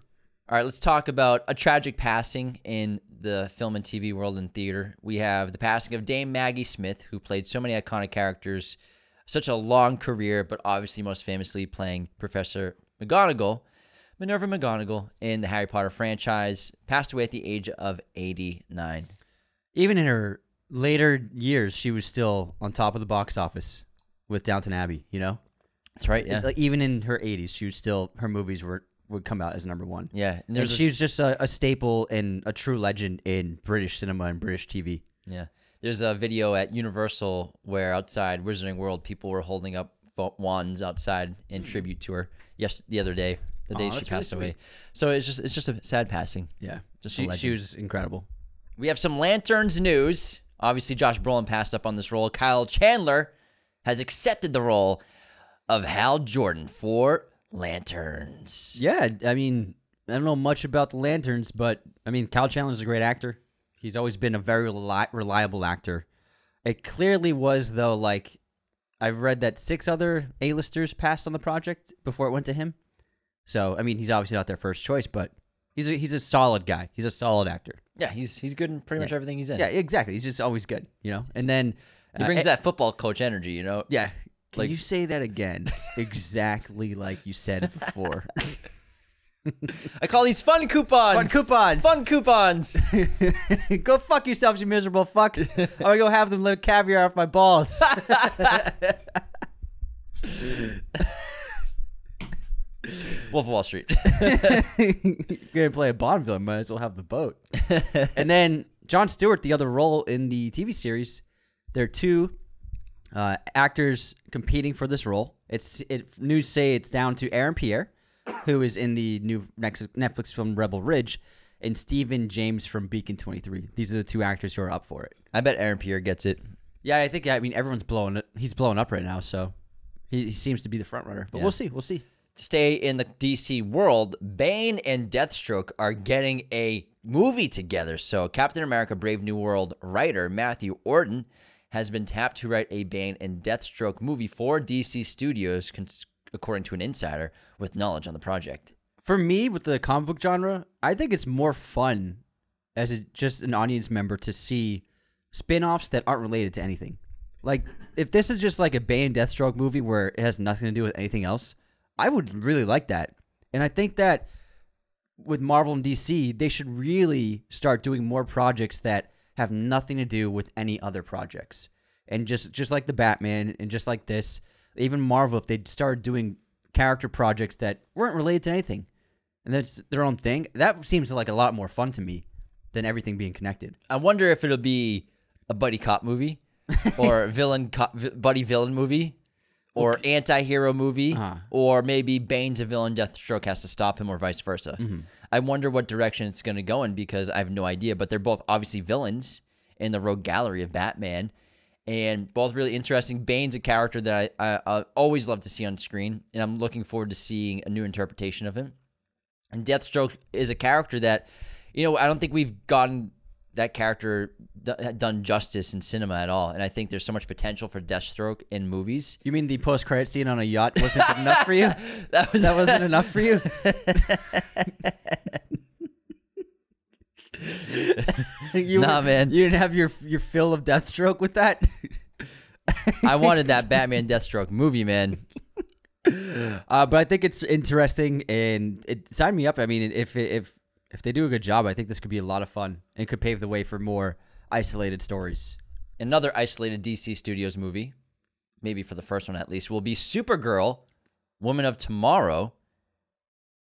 All right, let's talk about a tragic passing in the film and T V world and theater. We have the passing of Dame Maggie Smith, who played so many iconic characters, such a long career, but obviously most famously playing Professor McGonagall, Minerva McGonagall, in the Harry Potter franchise, passed away at the age of eighty-nine. Even in her later years, she was still on top of the box office with Downton Abbey, you know? That's right, yeah. Like, even in her eighties, she was still, her movies were... would come out as number one. Yeah. And, and she was just a, a staple and a true legend in British cinema and British T V. Yeah. There's a video at Universal where outside Wizarding World, people were holding up wands outside in tribute to her yes, the other day, the day oh, she passed really away. So it's just it's just a sad passing. Yeah. Just she, she was incredible. We have some Lanterns news. Obviously, Josh Brolin passed up on this role. Kyle Chandler has accepted the role of Hal Jordan for Lanterns. Yeah, I mean, I don't know much about the Lanterns, but I mean, Kyle Chandler's a great actor. He's always been a very reli reliable actor. It clearly was, though, like, I've read that six other A-listers passed on the project before it went to him. So, I mean, he's obviously not their first choice, but he's a, he's a solid guy. He's a solid actor. Yeah, he's he's good in pretty yeah. much everything he's in. Yeah, exactly. He's just always good, you know? And then... He brings uh, that football coach energy, you know? Yeah. Can like, you say that again? Exactly like you said before. I call these fun coupons. Fun coupons. Fun coupons. Go fuck yourselves, you miserable fucks. I'm going to go have them lick caviar off my balls. Wolf of Wall Street. If you're going to play a Bond villain, might as well have the boat. And then Jon Stewart, the other role in the T V series, there are two... Uh, actors competing for this role. It's it, news say it's down to Aaron Pierre, who is in the new Netflix film Rebel Ridge, and Stephen James from Beacon twenty-three. These are the two actors who are up for it. I bet Aaron Pierre gets it. Yeah, I think. I mean, everyone's blowing it. He's blowing up right now, so he, he seems to be the front runner. But yeah. we'll see. We'll see. To stay in the D C world, Bane and Deathstroke are getting a movie together. So Captain America: Brave New World writer Matthew Orton has been tapped to write a Bane and Deathstroke movie for D C Studios, according to an insider with knowledge on the project. For me, with the comic book genre, I think it's more fun as a, just an audience member to see spin-offs that aren't related to anything. Like, if this is just like a Bane and Deathstroke movie where it has nothing to do with anything else, I would really like that. And I think that with Marvel and D C, they should really start doing more projects that have nothing to do with any other projects. And just, just like the Batman and just like this, even Marvel, if they started doing character projects that weren't related to anything and that's their own thing, that seems like a lot more fun to me than everything being connected. I wonder if it'll be a buddy cop movie or villain cop, buddy villain movie or okay. anti-hero movie uh-huh. or maybe Bane's a villain, Deathstroke has to stop him or vice versa. Mm-hmm. I wonder what direction it's going to go in because I have no idea, but they're both obviously villains in the rogue gallery of Batman and both really interesting. Bane's a character that I, I, I always love to see on screen, and I'm looking forward to seeing a new interpretation of him. And Deathstroke is a character that, you know, I don't think we've gotten that character done justice in cinema at all, and I think there's so much potential for Deathstroke in movies. You mean the post-credit scene on a yacht wasn't enough for you? That, was that wasn't enough for you? you nah, were, man. You didn't have your your fill of Deathstroke with that? I wanted that Batman Deathstroke movie, man. uh, but I think it's interesting, and it signed me up. I mean, if if if they do a good job, I think this could be a lot of fun and could pave the way for more isolated stories. Another isolated D C Studios movie, maybe for the first one at least, will be Supergirl, Woman of Tomorrow.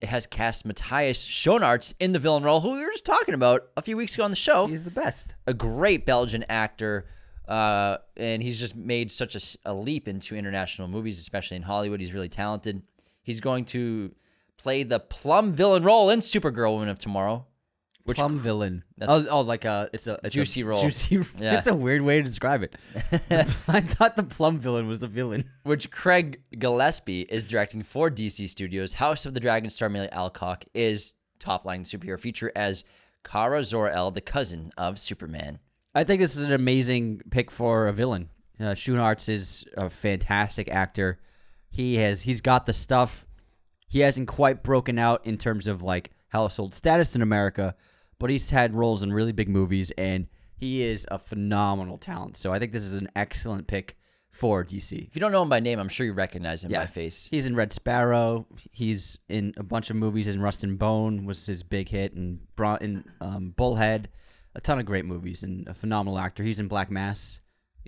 It has cast Matthias Schoenaerts in the villain role, who we were just talking about a few weeks ago on the show. He's the best. A great Belgian actor, uh, and he's just made such a, a leap into international movies, especially in Hollywood. He's really talented. He's going to play the plum villain role in Supergirl, Woman of Tomorrow. Which plum villain. Oh, oh, like a it's a it's juicy a, role. Juicy. Yeah. It's a weird way to describe it. I thought the plum villain was a villain. Which Craig Gillespie is directing for D C Studios. House of the Dragon star Amelia Alcock is top line superhero feature as Kara Zor-El, the cousin of Superman. I think this is an amazing pick for a villain. Uh, Schoenaerts is a fantastic actor. He has he's got the stuff. He hasn't quite broken out in terms of like household status in America, but he's had roles in really big movies, and he is a phenomenal talent. So I think this is an excellent pick for D C. If you don't know him by name, I'm sure you recognize him yeah. by face. He's in Red Sparrow. He's in a bunch of movies. In Rust and Bone was his big hit, and in um, Bullhead. A ton of great movies, and a phenomenal actor. He's in Black Mass.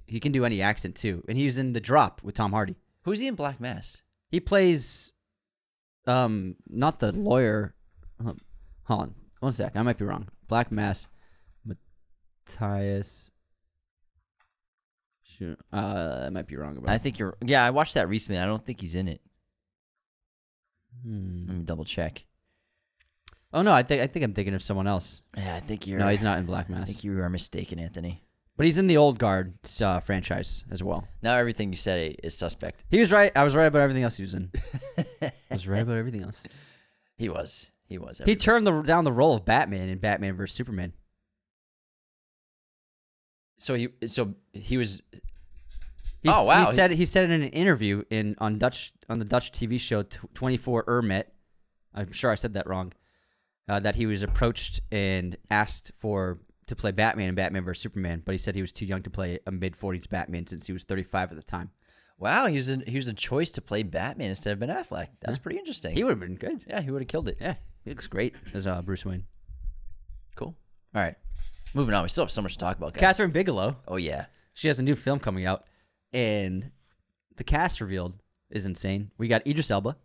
He can do any accent, too. And he's in The Drop with Tom Hardy. Who's he in Black Mass? He plays um, not the lawyer. Hold on. One sec, I might be wrong. Black Mass, Matthias. Sure, uh, I might be wrong about. I think you're. Yeah, I watched that recently. I don't think he's in it. Hmm. Let me double check. Oh no, I think I think I'm thinking of someone else. Yeah, I think you're. No, he's not in Black Mass. I think you are mistaken, Anthony. But he's in the Old Guard uh, franchise as well. Now everything you said is suspect. He was right. I was right about everything else he was in. I was right about everything else. He was. He was. Everybody. He turned the, down the role of Batman in Batman versus Superman. So he, so he was. He, oh wow! He said he said it in an interview in on Dutch on the Dutch T V show twenty-four Urmet. I'm sure I said that wrong. Uh, that he was approached and asked for to play Batman in Batman versus Superman, but he said he was too young to play a mid forties Batman since he was thirty-five at the time. Wow, he was, a, he was a choice to play Batman instead of Ben Affleck. That's yeah. pretty interesting. He would have been good. Yeah, he would have killed it. Yeah, he looks great as uh, Bruce Wayne. Cool. All right, moving on. We still have so much to talk about, guys. Kathryn Bigelow. Oh, yeah. She has a new film coming out, and the cast revealed is insane. We got Idris Elba,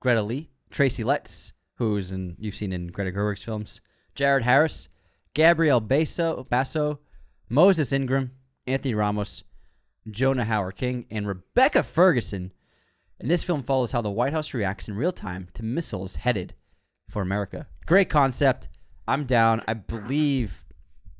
Greta Lee, Tracy Letts, who's in, you've seen in Greta Gerwig's films, Jared Harris, Gabriel Basso, Basso, Moses Ingram, Anthony Ramos, Jonah Howard King, and Rebecca Ferguson. And this film follows how the White House reacts in real time to missiles headed for America. Great concept. I'm down. I believe,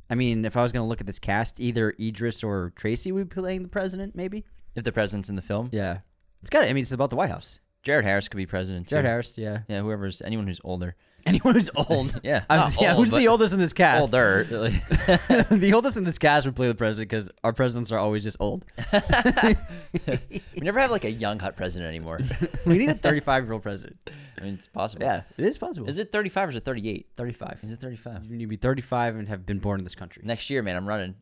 I mean, if I was going to look at this cast, either Idris or Tracy would be playing the president, maybe. If the president's in the film? Yeah. It's got to, I mean, it's about the White House. Jared Harris could be president, too. Jared Harris, yeah. Yeah, whoever's, anyone who's older. Anyone who's old. yeah. I was, yeah old, who's the oldest in this cast? Older. Really. The oldest in this cast would play the president because our presidents are always just old. We never have like a young, hot president anymore. We need a thirty-five-year-old president. I mean, it's possible. Yeah, it is possible. Is it thirty-five or is it thirty-eight? thirty-five. Is it thirty-five? You need to be thirty-five and have been born in this country. Next year, man, I'm running.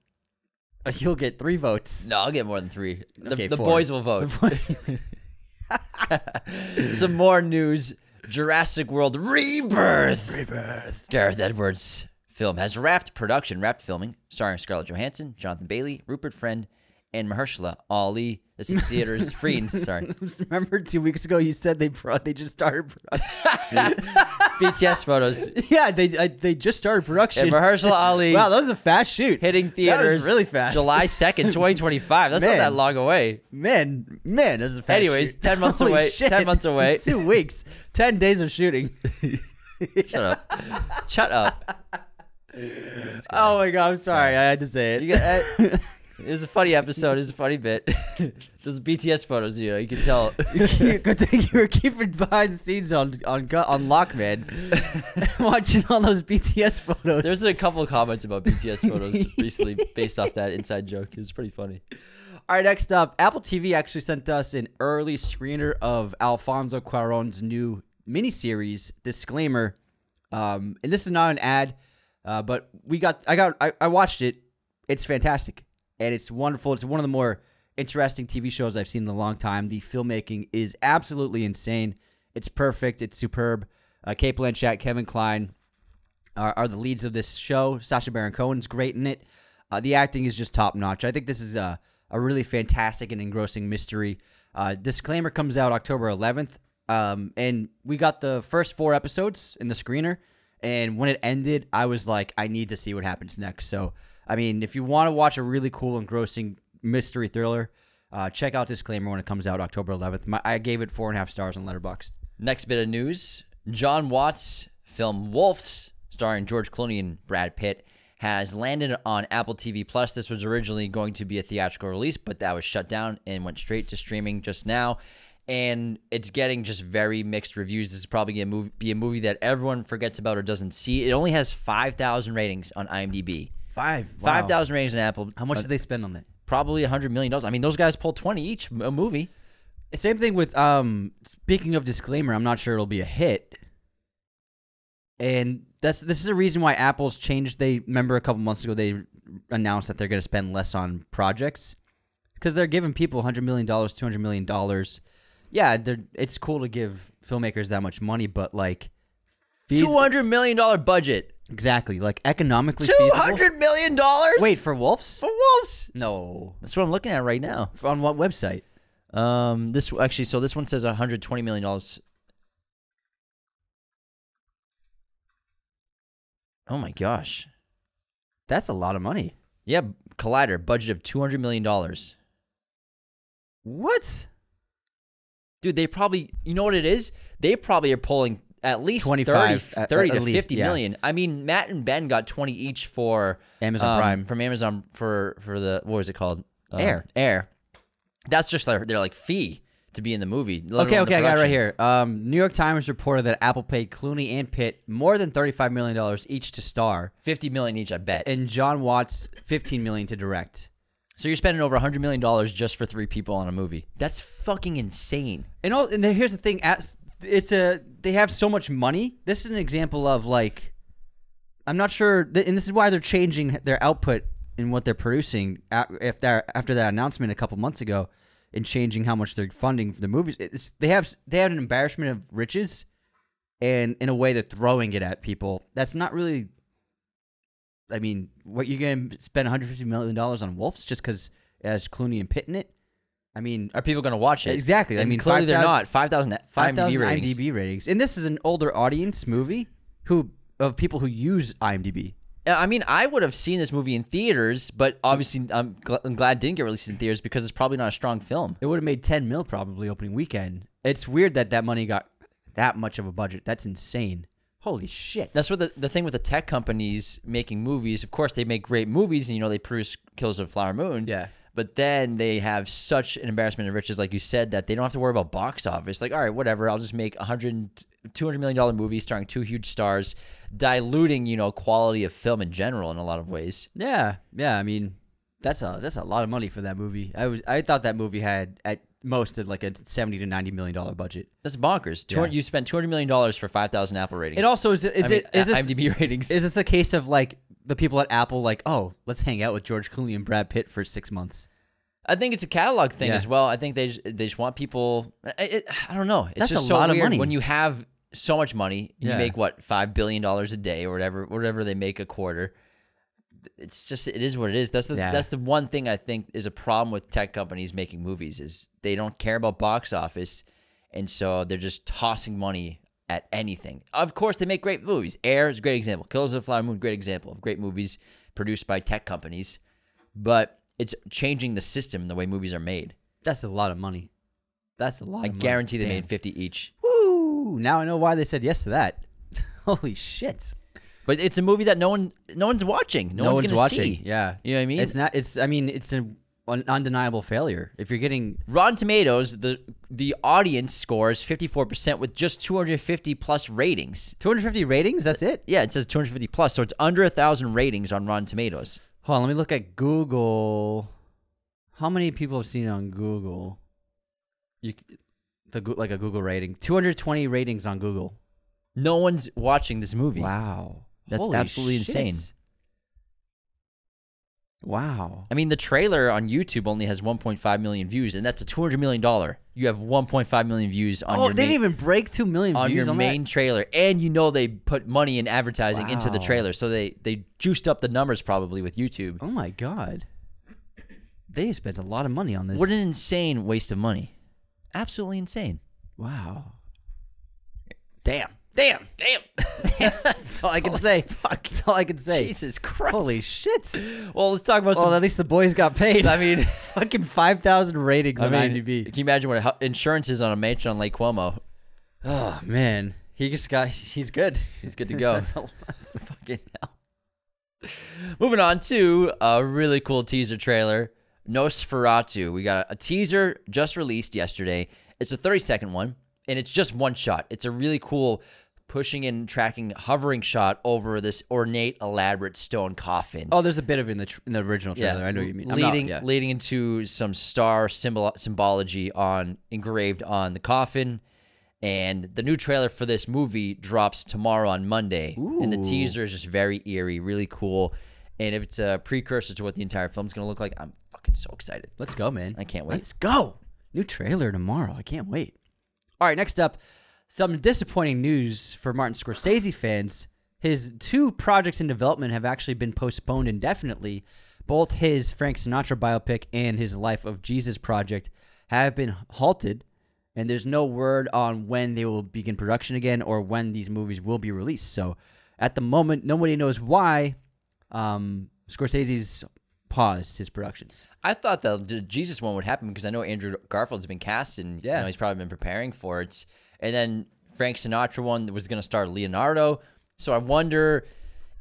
You'll get three votes. No, I'll get more than three. The, okay, the boys will vote. The boy Some more news. Jurassic World Rebirth. Rebirth. Gareth Edwards' film has wrapped production, wrapped filming, starring Scarlett Johansson, Jonathan Bailey, Rupert Friend, and Mahershala Ali. This is theaters free. Sorry. Remember two weeks ago you said they brought, they just started production. B T S photos. Yeah, they I, they just started production. And Mahershala Ali. Wow, that was a fast shoot. Hitting theaters. That was really fast. July second, twenty twenty-five. That's man. not that long away. Man, man, that was a fast Anyways, shoot. Anyways, ten months Holy away. Shit. ten months away. Two weeks. ten days of shooting. Shut up. Shut up. Oh my God, I'm sorry. I had to say it. You got, I, it was a funny episode. It was a funny bit. Those B T S photos, you know, you can tell. Good thing you were keeping behind the scenes on on on Lockman, watching all those B T S photos. There's a couple of comments about B T S photos recently based off that inside joke. It was pretty funny. All right, next up, Apple T V actually sent us an early screener of Alfonso Cuarón's new miniseries, Disclaimer. Um, and this is not an ad, uh, but we got I got I, I watched it. It's fantastic. And it's wonderful. It's one of the more interesting T V shows I've seen in a long time. The filmmaking is absolutely insane. It's perfect. It's superb. Uh, Cate Blanchett, Kevin Kline, are, are the leads of this show. Sacha Baron Cohen's great in it. Uh, the acting is just top-notch. I think this is a, a really fantastic and engrossing mystery. Uh, Disclaimer comes out October eleventh, um, and we got the first four episodes in the screener, and when it ended, I was like, I need to see what happens next. So, I mean, if you want to watch a really cool, engrossing mystery thriller, uh, check out Disclaimer when it comes out October eleventh. My, I gave it four and a half stars on Letterboxd. Next bit of news, John Watts' film Wolfs, starring George Clooney and Brad Pitt, has landed on Apple T V Plus. This was originally going to be a theatrical release, but that was shut down and went straight to streaming just now. And it's getting just very mixed reviews. This is probably going to be a movie that everyone forgets about or doesn't see. It only has five thousand ratings on IMDb. Five? Wow. five thousand ratings on Apple. How much uh, did they spend on that? Probably one hundred million dollars. I mean, those guys pulled twenty each a movie. Same thing with, um, speaking of Disclaimer, I'm not sure it'll be a hit. And that's this is a reason why Apple's changed. They remember a couple months ago they announced that they're going to spend less on projects because they're giving people one hundred million dollars, two hundred million dollars. Yeah, it's cool to give filmmakers that much money, but like fees, two hundred million dollars budget. Exactly, like economically feasible. two hundred million dollars? Wait, for Wolfs? For Wolfs? No. That's what I'm looking at right now. For, on what website? Um, this actually, so this one says one hundred twenty million dollars. Oh my gosh. That's a lot of money. Yeah, Collider, budget of two hundred million dollars. What? Dude, they probably, you know what it is? They probably are pulling at least thirty, thirty at, at to least, fifty yeah. million. I mean, Matt and Ben got twenty each for Amazon um, Prime. From Amazon for, for the, what was it called? Uh, Air. Air. That's just their, their like fee to be in the movie. Okay, okay, I got it right here. Um, New York Times reported that Apple paid Clooney and Pitt more than thirty-five million dollars each to star. fifty million dollars each, I bet. And John Watts, fifteen million dollars to direct. So you're spending over one hundred million dollars just for three people on a movie. That's fucking insane. And, all, and here's the thing. It's a, they have so much money. This is an example of like, I'm not sure, and this is why they're changing their output and what they're producing after, after that announcement a couple months ago. And changing how much they're funding for the movies, it's, they have they have an embarrassment of riches, and in a way they're throwing it at people. That's not really. I mean, what you're gonna spend one hundred fifty million dollars on Wolfs just because it has Clooney and Pitt in it? I mean, are people gonna watch it? Exactly. And I mean, clearly they're not. five thousand IMDb ratings. IMDb ratings, and this is an older audience movie who of people who use IMDb. I mean, I would have seen this movie in theaters, but obviously I'm, gl I'm glad it didn't get released in theaters because it's probably not a strong film. It would have made ten mil probably opening weekend. It's weird that that money got that much of a budget. That's insane. Holy shit. That's what the, the thing with the tech companies making movies. Of course, they make great movies, and you know they produce Killers of the Flower Moon. Yeah. But then they have such an embarrassment of riches, like you said, that they don't have to worry about box office. Like, all right, whatever. I'll just make one hundred, two hundred million dollar movie starring two huge stars, diluting, you know, quality of film in general in a lot of ways. Yeah, yeah. I mean, that's a that's a lot of money for that movie. I was I thought that movie had at most like a seventy to ninety million dollar budget. That's bonkers. Yeah. You spent two hundred million dollars for five thousand Apple ratings. It also is is I it mean, is this, IMDb ratings. Is this a case of like? The people at Apple like, oh, let's hang out with George Clooney and Brad Pitt for six months. I think it's a catalog thing yeah. as well. I think they just, they just want people. It, I don't know. It's That's just a so lot weird of money. When you have so much money, you yeah. make what five billion dollars a day or whatever, whatever they make a quarter. It's just it is what it is. That's the yeah. that's the one thing I think is a problem with tech companies making movies is they don't care about box office, and so they're just tossing money at anything. Of course, they make great movies. Air is a great example. Killers of the Flower Moon, great example of great movies produced by tech companies. But it's changing the system, the way movies are made. That's a lot of money. That's a lot I of guarantee money. They Damn. Made fifty each. Woo! Now I know why they said yes to that. Holy shit. But it's a movie that no one, no one's watching. No, no one's, one's gonna watching. See. Yeah. You know what I mean? It's not, it's, I mean, it's a, an undeniable failure. If you're getting Rotten Tomatoes, the the audience scores fifty-four percent with just two hundred fifty plus ratings. two hundred fifty ratings? That's it? Yeah, it says two hundred fifty plus, so it's under a thousand ratings on Rotten Tomatoes. Hold on, let me look at Google. How many people have seen it on Google? You, the like a Google rating, two hundred twenty ratings on Google. No one's watching this movie. Wow, that's Holy absolutely shit. Insane. Wow. I mean, the trailer on YouTube only has one point five million views, and that's a two hundred million dollars. You have one point five million views on oh, your Oh, they main, didn't even break two million on views your on your main that? Trailer. And you know they put money in advertising wow. into the trailer, so they, they juiced up the numbers probably with YouTube. Oh, my God. They spent a lot of money on this. What an insane waste of money. Absolutely insane. Wow. Damn. Damn, damn. damn. That's all I can Holy say. Fuck. That's all I can say. Jesus Christ. Holy shit. Well, let's talk about well, some... Well, at least the boys got paid. I mean, fucking five thousand ratings I on mean, I M D B. Can you imagine what insurance is on a mansion on Lake Cuomo? Oh, man. He just got... He's good. He's good to go. That's a lot. Fucking hell. Moving on to a really cool teaser trailer. Nosferatu. We got a teaser just released yesterday. It's a thirty second one, and it's just one shot. It's a really cool... pushing and tracking, hovering shot over this ornate, elaborate stone coffin. Oh, there's a bit of it in the tr in the original trailer. Yeah. I know what you mean. Leading, not, yeah. leading into some star symbol symbology on engraved on the coffin. And the new trailer for this movie drops tomorrow on Monday. Ooh. And the teaser is just very eerie, really cool. And if it's a precursor to what the entire film's gonna look like, I'm fucking so excited. Let's go, man. I can't wait. Let's go. New trailer tomorrow. I can't wait. All right, next up. Some disappointing news for Martin Scorsese fans. His two projects in development have actually been postponed indefinitely. Both his Frank Sinatra biopic and his Life of Jesus project have been halted, and there's no word on when they will begin production again or when these movies will be released. So at the moment, nobody knows why um, Scorsese's paused his productions. I thought that the Jesus one would happen because I know Andrew Garfield's been cast, and yeah. you know, he's probably been preparing for it. And then Frank Sinatra one was going to star Leonardo. So I wonder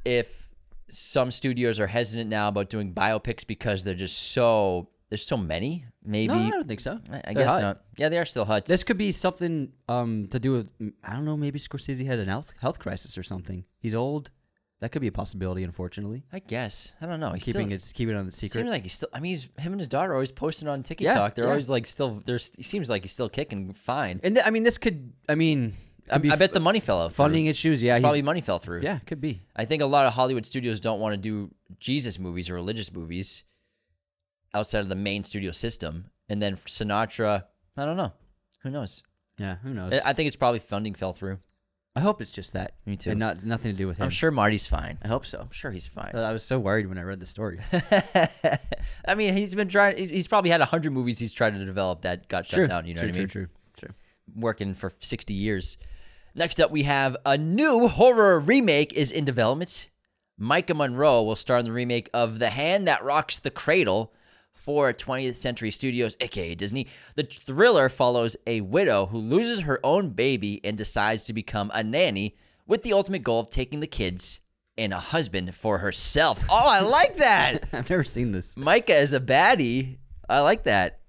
if some studios are hesitant now about doing biopics because they're just so – there's so many. Maybe. No, I don't think so. I, I guess hot. not. Yeah, they are still hot. This could be something um, to do with – I don't know. Maybe Scorsese had an health, health crisis or something. He's old. That could be a possibility, unfortunately. I guess. I don't know. He's keeping still, it keeping it on the secret. Seems like he's still. I mean, he's, him and his daughter are always posting on TikTok. Yeah, they're yeah. always like still. There's. He seems like he's still kicking fine. And th I mean, this could. I mean, could I, be I bet the money fell out. Funding issues. Yeah, it's probably money fell through. Yeah, could be. I think a lot of Hollywood studios don't want to do Jesus movies or religious movies outside of the main studio system. And then for Sinatra, I don't know. Who knows? Yeah, who knows? I think it's probably funding fell through. I hope it's just that. Me too. And not, nothing to do with him. I'm sure Marty's fine. I hope so. I'm sure he's fine. I was so worried when I read the story. I mean, he's been trying. He's probably had a hundred movies he's tried to develop that got shut true. down. You know true, what I mean? True, true, true. Working for sixty years. Next up, we have a new horror remake is in development. Micah Monroe will star in the remake of The Hand That Rocks the Cradle for twentieth century Studios, aka Disney. The thriller follows a widow who loses her own baby and decides to become a nanny with the ultimate goal of taking the kids and a husband for herself. Oh, I like that. I've never seen this. Micah is a baddie. I like that.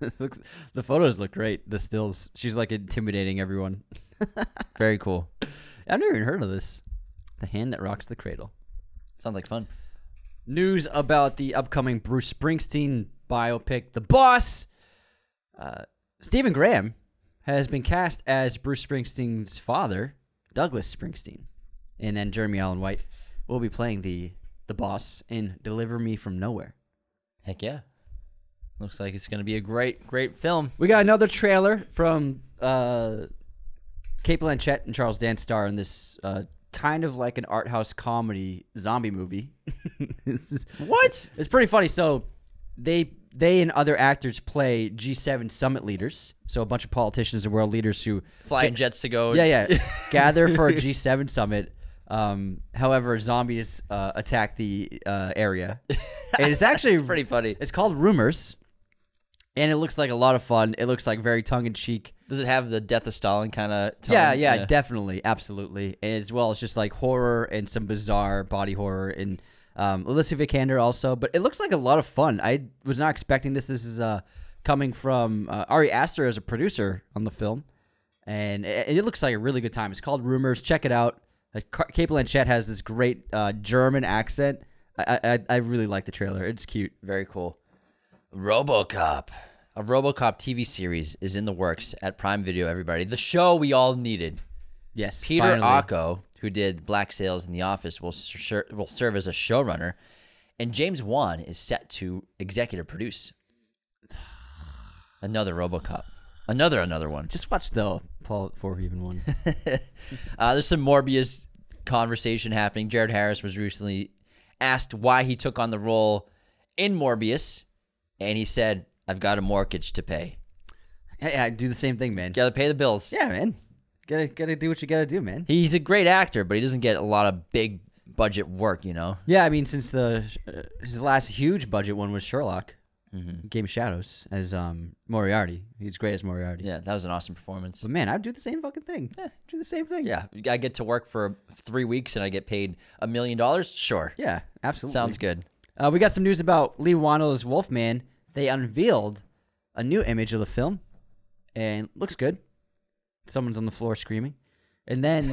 This looks, the photos look great. The stills. She's like intimidating everyone. Very cool. I've never even heard of this. The Hand That Rocks the Cradle. Sounds like fun. News about the upcoming Bruce Springsteen biopic, The Boss. Uh, Stephen Graham has been cast as Bruce Springsteen's father, Douglas Springsteen. And then Jeremy Allen White will be playing the, the boss in Deliver Me From Nowhere. Heck yeah. Looks like it's going to be a great, great film. We got another trailer from uh, Cate Blanchett and Charles Dance star in this uh kind of like an art house comedy zombie movie. is, what? It's pretty funny. So they they and other actors play G seven summit leaders. So a bunch of politicians and world leaders who fly in jets to go. Yeah, yeah. Gather for a G seven summit. Um, however, zombies uh, attack the uh, area. And it's actually it's pretty funny. It's called Rumors. And it looks like a lot of fun. It looks like very tongue-in-cheek. Does it have the Death of Stalin kind of tone? Yeah, yeah, yeah, definitely. Absolutely. As well as just like horror and some bizarre body horror. And um, Alyssa Vikander also. But it looks like a lot of fun. I was not expecting this. This is uh, coming from uh, Ari Aster as a producer on the film. And it, it looks like a really good time. It's called Rumors. Check it out. Cate Blanchett has this great uh, German accent. I, I, I really like the trailer. It's cute. Very cool. RoboCop. A RoboCop T V series is in the works at Prime Video, everybody. The show we all needed. Yes, Peter finally. Acco, who did Black Sails and The Office, will, ser will serve as a showrunner. And James Wan is set to executive produce another RoboCop. Another, another one. Just watch the Paul before even one. uh, there's some Morbius conversation happening. Jared Harris was recently asked why he took on the role in Morbius, and he said, I've got a mortgage to pay. Hey, I do the same thing, man. Gotta pay the bills. Yeah, man. Gotta, gotta do what you gotta do, man. He's a great actor, but he doesn't get a lot of big budget work, you know? Yeah, I mean, since the uh, his last huge budget one was Sherlock. Mm-hmm. Game of Shadows as um, Moriarty. He's great as Moriarty. Yeah, that was an awesome performance. But man, I'd do the same fucking thing. Yeah, do the same thing. Yeah, I get to work for three weeks and I get paid a million dollars? Sure. Yeah, absolutely. Sounds good. Uh, we got some news about Lee Wanell's Wolfman. They unveiled a new image of the film, and looks good. Someone's on the floor screaming. And then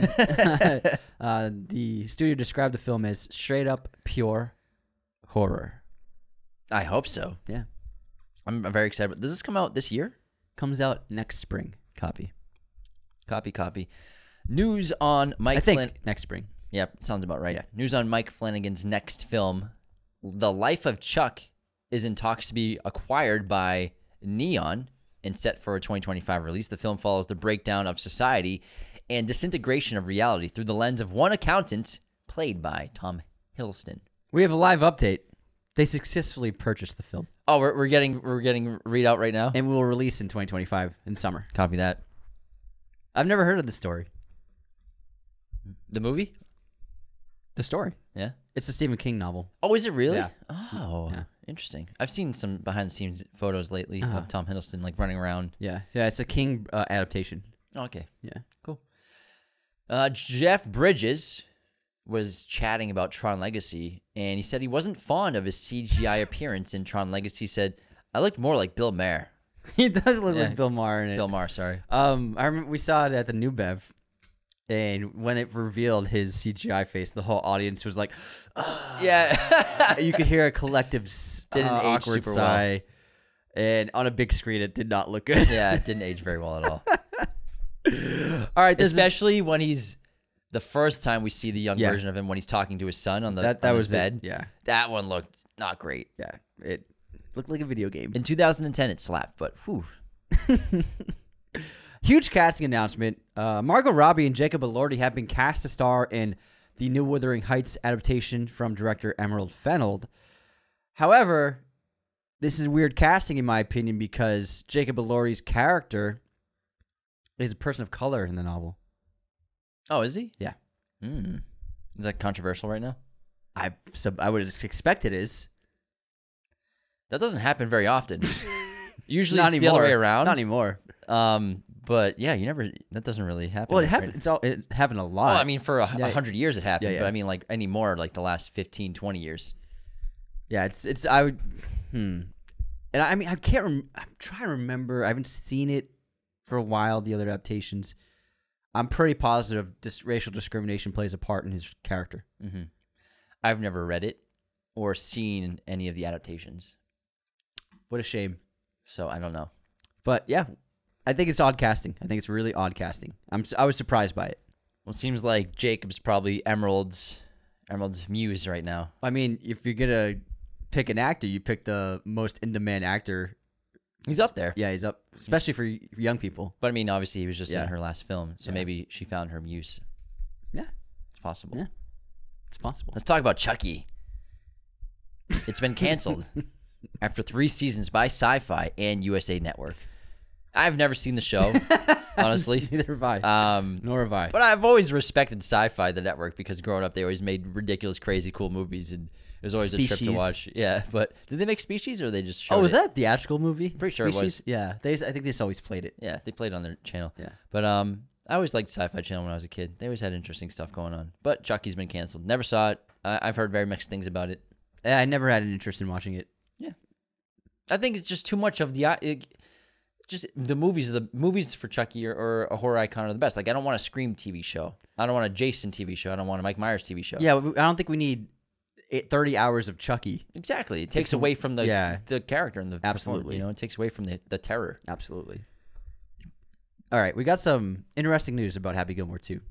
uh, the studio described the film as straight up pure horror. I hope so. Yeah. I'm, I'm very excited. Does this come out this year? Comes out next spring. Copy. Copy, copy. News on Mike I think Flanagan. Next spring. Yeah, sounds about right. Yeah. News on Mike Flanagan's next film, The Life of Chuck, is in talks to be acquired by Neon and set for a twenty twenty-five release. The film follows the breakdown of society and disintegration of reality through the lens of one accountant, played by Tom Hiddleston. We have a live update. They successfully purchased the film. Oh, we're, we're getting we're getting readout right now, and we will release in twenty twenty-five in summer. Copy that. I've never heard of the story. The movie, the story. Yeah, it's a Stephen King novel. Oh, is it really? Yeah. Oh, yeah. Interesting. I've seen some behind the scenes photos lately uh-huh. of Tom Hiddleston like running around. Yeah, yeah. It's a King uh, adaptation. Oh, okay. Yeah. Cool. Uh, Jeff Bridges was chatting about Tron Legacy, and he said he wasn't fond of his C G I appearance in Tron Legacy. He said, I looked more like Bill Maher. He does look yeah. like Bill Maher in it. Bill Maher, sorry. Um, I remember we saw it at the New Bev, and when it revealed his C G I face, the whole audience was like, oh. Yeah. You could hear a collective didn't uh, age awkward super sigh. Well. And on a big screen, it did not look good. Yeah, it didn't age very well at all. All right, especially when he's the first time we see the young yeah. version of him when he's talking to his son on the that, that on his was bed. It. Yeah. That one looked not great. Yeah. It looked like a video game. In two thousand ten, it slapped, but whew. Huge casting announcement. Uh, Margot Robbie and Jacob Elordi have been cast to star in the new Wuthering Heights adaptation from director Emerald Fennell. However, this is weird casting in my opinion because Jacob Elordi's character is a person of color in the novel. Oh, is he? Yeah. Mm. Is that controversial right now? I sub I would expect it is. That doesn't happen very often. Usually not it's anymore. The other way around. Not anymore. Um, but yeah, you never. That doesn't really happen. Well, it happened. Right? It's all it happened a lot. Well, I mean, for a yeah, hundred years it happened, yeah, yeah. But I mean, like anymore, like the last fifteen, twenty years. Yeah, it's it's I would. Hmm. And I mean, I can't. Rem I'm trying to remember. I haven't seen it for a while. The other adaptations. I'm pretty positive this racial discrimination plays a part in his character. Mm-hmm. I've never read it or seen any of the adaptations. What a shame. So I don't know. But yeah, I think it's odd casting. I think it's really odd casting. I'm, I was surprised by it. Well, it seems like Jacob's probably Emerald's, Emerald's muse right now. I mean, if you're going to pick an actor, you pick the most in-demand actor. He's up there. Yeah, he's up, especially for young people. But I mean, obviously, he was just yeah. in her last film, so yeah. maybe she found her muse. Yeah. It's possible. Yeah. It's possible. Let's talk about Chucky. It's been canceled after three seasons by Sci-Fi and U S A Network. I've never seen the show, honestly. Neither have I. Um, Nor have I. But I've always respected Sci-Fi, the network, because growing up, they always made ridiculous, crazy, cool movies, and it was always Species. a trip to watch. Yeah, but did they make Species or they just showed it? Oh, was it? That a theatrical movie? Pretty sure Species? It was. Yeah, they, I think they just always played it. Yeah, they played it on their channel. Yeah. But um, I always liked Sci-Fi Channel when I was a kid. They always had interesting stuff going on. But Chucky's been canceled. Never saw it. I, I've heard very mixed things about it. I never had an interest in watching it. Yeah. I think it's just too much of the... It, just the movies, the movies for Chucky or, or a horror icon are the best. Like, I don't want a Scream T V show. I don't want a Jason T V show. I don't want a Mike Myers T V show. Yeah, I don't think we need... thirty hours of Chucky. Exactly. It takes it's, away from the yeah. the character and the absolutely. You know, it takes away from the, the terror. Absolutely. All right, we got some interesting news about Happy Gilmore two.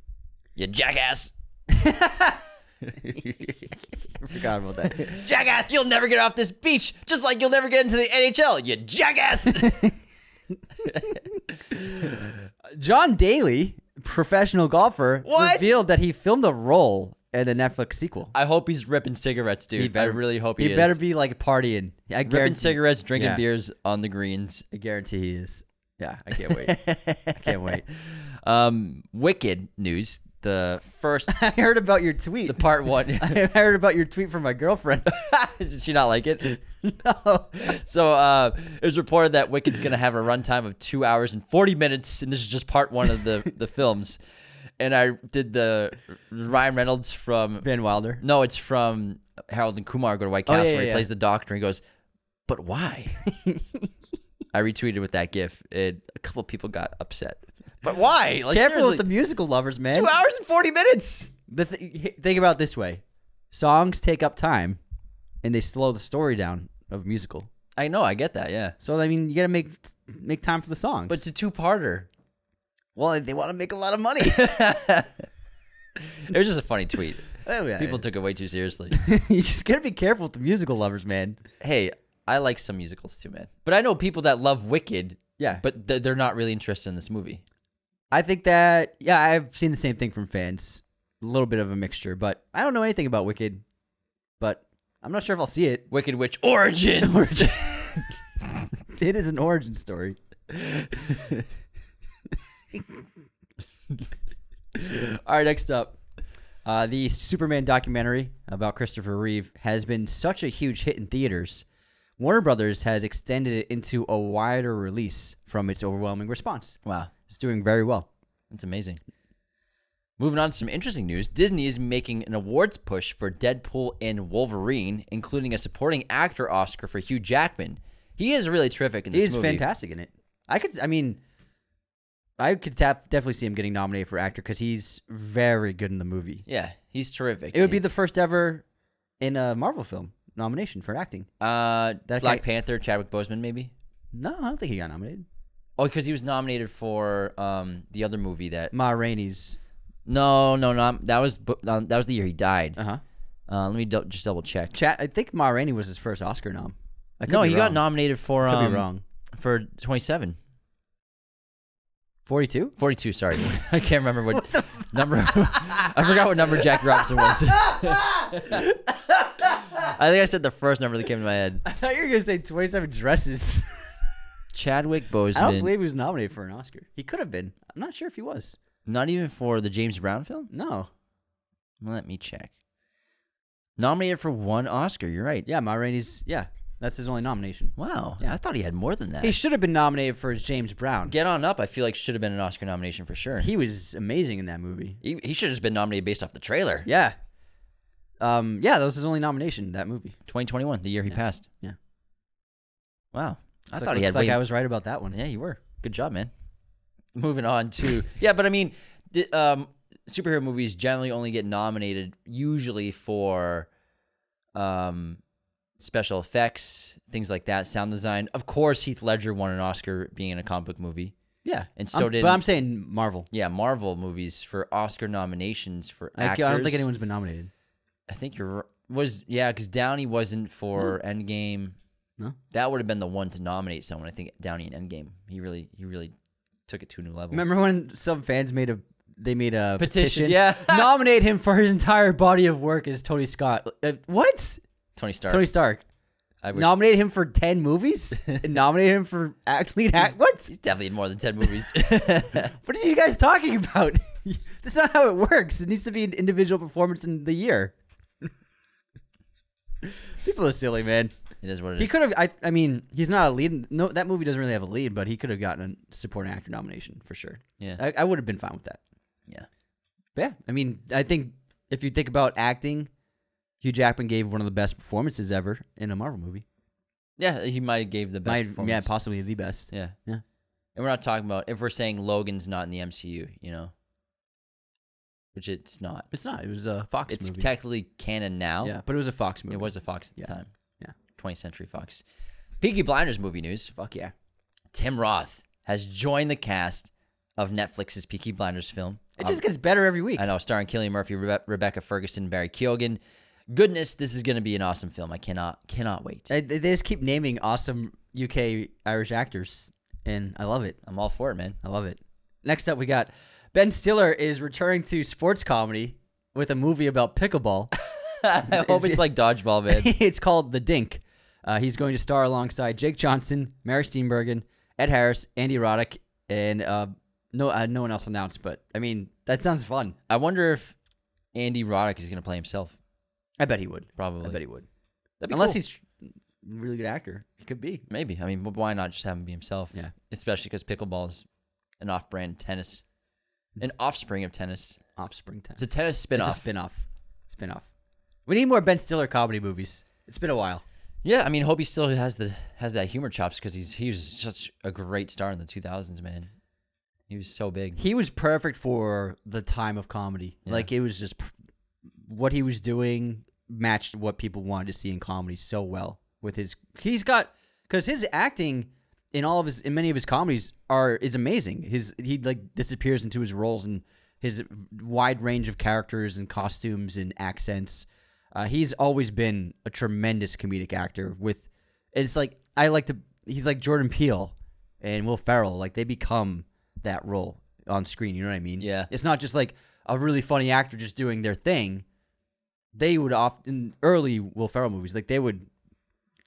You jackass. I forgot about that. Jackass, you'll never get off this beach, just like you'll never get into the N H L, you jackass. John Daly, professional golfer, what? revealed that he filmed a role in the Netflix sequel. I hope he's ripping cigarettes, dude. Better, I really hope he, he is. He better be like partying. I ripping cigarettes, drinking yeah. beers on the greens. I guarantee he is. Yeah, I can't wait. I can't wait. Um, Wicked news. The first... I heard about your tweet. The part one. I heard about your tweet from my girlfriend. Did she not like it? No. So uh, it was reported that Wicked's going to have a runtime of two hours and forty minutes, and this is just part one of the, the films. And I did the Ryan Reynolds from... Van Wilder. No, it's from Harold and Kumar Go to White Castle, oh, yeah, where he yeah. plays the doctor and he goes, but why? I retweeted with that gif, and a couple people got upset. But why? Like, careful seriously. with the musical lovers, man. Two hours and forty minutes. The th think about it this way: songs take up time, and they slow the story down of a musical. I know, I get that. Yeah. So I mean, you gotta make make time for the songs. But it's a two-parter. Well, they want to make a lot of money. It was just a funny tweet. Oh, yeah. People took it way too seriously. You just gotta be careful with the musical lovers, man. Hey, I like some musicals too, man. But I know people that love Wicked. Yeah. But th they're not really interested in this movie. I think that, yeah, I've seen the same thing from fans. A little bit of a mixture, but I don't know anything about Wicked, but I'm not sure if I'll see it. Wicked Witch Origins! Origin. It is an origin story. All right, next up. Uh, the Superman documentary about Christopher Reeve has been such a huge hit in theaters, Warner Brothers has extended it into a wider release from its overwhelming response. Wow. It's doing very well. That's amazing. Moving on to some interesting news. Disney is making an awards push for Deadpool and Wolverine, including a supporting actor Oscar for Hugh Jackman. He is really terrific in this He's movie. He's fantastic in it. I could, I mean, I could tap, definitely see him getting nominated for actor because he's very good in the movie. Yeah, he's terrific. It would be the first ever in a Marvel film nomination for acting. Uh, that Black guy, Panther, Chadwick Boseman, maybe? No, I don't think he got nominated. Oh, because he was nominated for um, the other movie that Ma Rainey's. No, no, no. That was um, that was the year he died. Uh huh. Uh, let me do just double check. Chat. I think Ma Rainey was his first Oscar nom. I could no, be he wrong. got nominated for. Um, could be wrong. For twenty-seven. Forty-two. Forty-two. Sorry, I can't remember what, what number. I forgot what number Jack Robinson was. I think I said the first number that came to my head. I thought you were gonna say twenty-seven dresses. Chadwick Boseman. I don't believe he was nominated for an Oscar. He could have been. I'm not sure if he was. Not even for the James Brown film? No. Let me check. Nominated for one Oscar. You're right. Yeah, Ma Rainey's. Yeah, that's his only nomination. Wow. Yeah. I thought he had more than that. He should have been nominated for his James Brown. Get On Up, I feel like, should have been an Oscar nomination for sure. He was amazing in that movie. He, he should have just been nominated based off the trailer. Yeah. Um. Yeah, that was his only nomination, that movie. twenty twenty-one, the year he yeah. passed. Yeah. Wow. I it's thought like, he had. Like I was right about that one. Yeah, you were. Good job, man. Moving on to yeah, but I mean, the, um, superhero movies generally only get nominated usually for, um, special effects, things like that, sound design. Of course, Heath Ledger won an Oscar being in a comic book movie. Yeah, and so I'm, did. But I'm saying Marvel. Yeah, Marvel movies for Oscar nominations for like, actors. I don't think anyone's been nominated. I think you're was yeah, because Downey wasn't for no. Endgame. No, that would have been the one to nominate someone. I think Downey in Endgame, he really, he really took it to a new level. Remember when some fans made a, they made a petition, petition? yeah, nominate him for his entire body of work as Tony Scott. Uh, what? Tony Stark. Tony Stark. I wish nominate him for ten movies. And nominate him for act lead act. What? He's definitely in more than ten movies. What are you guys talking about? That's not how it works. It needs to be an individual performance in the year. People are silly, man. It is what it is. He could have, I, I mean, he's not a lead. No, that movie doesn't really have a lead, but he could have gotten a supporting actor nomination for sure. Yeah. I, I would have been fine with that. Yeah. But yeah, I mean, I think if you think about acting, Hugh Jackman gave one of the best performances ever in a Marvel movie. Yeah, he might have gave the best might, performance. Yeah, possibly the best. Yeah. Yeah. And we're not talking about, if we're saying Logan's not in the M C U, you know, which it's not. It's not. It was a Fox it's movie. It's technically canon now. Yeah, but it was a Fox movie. It was a Fox at the yeah. time. twentieth century fox. Peaky Blinders movie news. Fuck yeah. Tim Roth has joined the cast of Netflix's Peaky Blinders film. It just um, gets better every week. I know, starring Cillian Murphy, Rebe Rebecca Ferguson, Barry Keoghan. Goodness, this is going to be an awesome film. I cannot cannot wait. I, they just keep naming awesome U K Irish actors, and I love it. I'm all for it, man. I love it. Next up, we got Ben Stiller is returning to sports comedy with a movie about pickleball. I hope it's, it's like Dodgeball, man. It's called The Dink. Uh, he's going to star alongside Jake Johnson, Mary Steenburgen, Ed Harris, Andy Roddick, and uh, no uh, no one else announced, but I mean, that sounds fun. I wonder if Andy Roddick is going to play himself. I bet he would. Probably. I bet he would. That'd be Unless cool. he's a really good actor. He could be. Maybe. I mean, why not just have him be himself? Yeah. Especially because pickleball is an off-brand tennis. An offspring of tennis. Offspring tennis. It's a tennis spinoff. It's a spinoff. Spinoff. We need more Ben Stiller comedy movies. It's been a while. Yeah, I mean, hope he still has the has that humor chops because he's he was such a great star in the two thousands, man. He was so big. He was perfect for the time of comedy. Yeah. Like, it was just what he was doing matched what people wanted to see in comedy so well with his. He's got because his acting in all of his in many of his comedies are is amazing. His he like disappears into his roles and his wide range of characters and costumes and accents. Uh, he's always been a tremendous comedic actor. With it's like I like to. He's like Jordan Peele and Will Ferrell. Like they become that role on screen. You know what I mean? Yeah. It's not just like a really funny actor just doing their thing. They would often early Will Ferrell movies like they would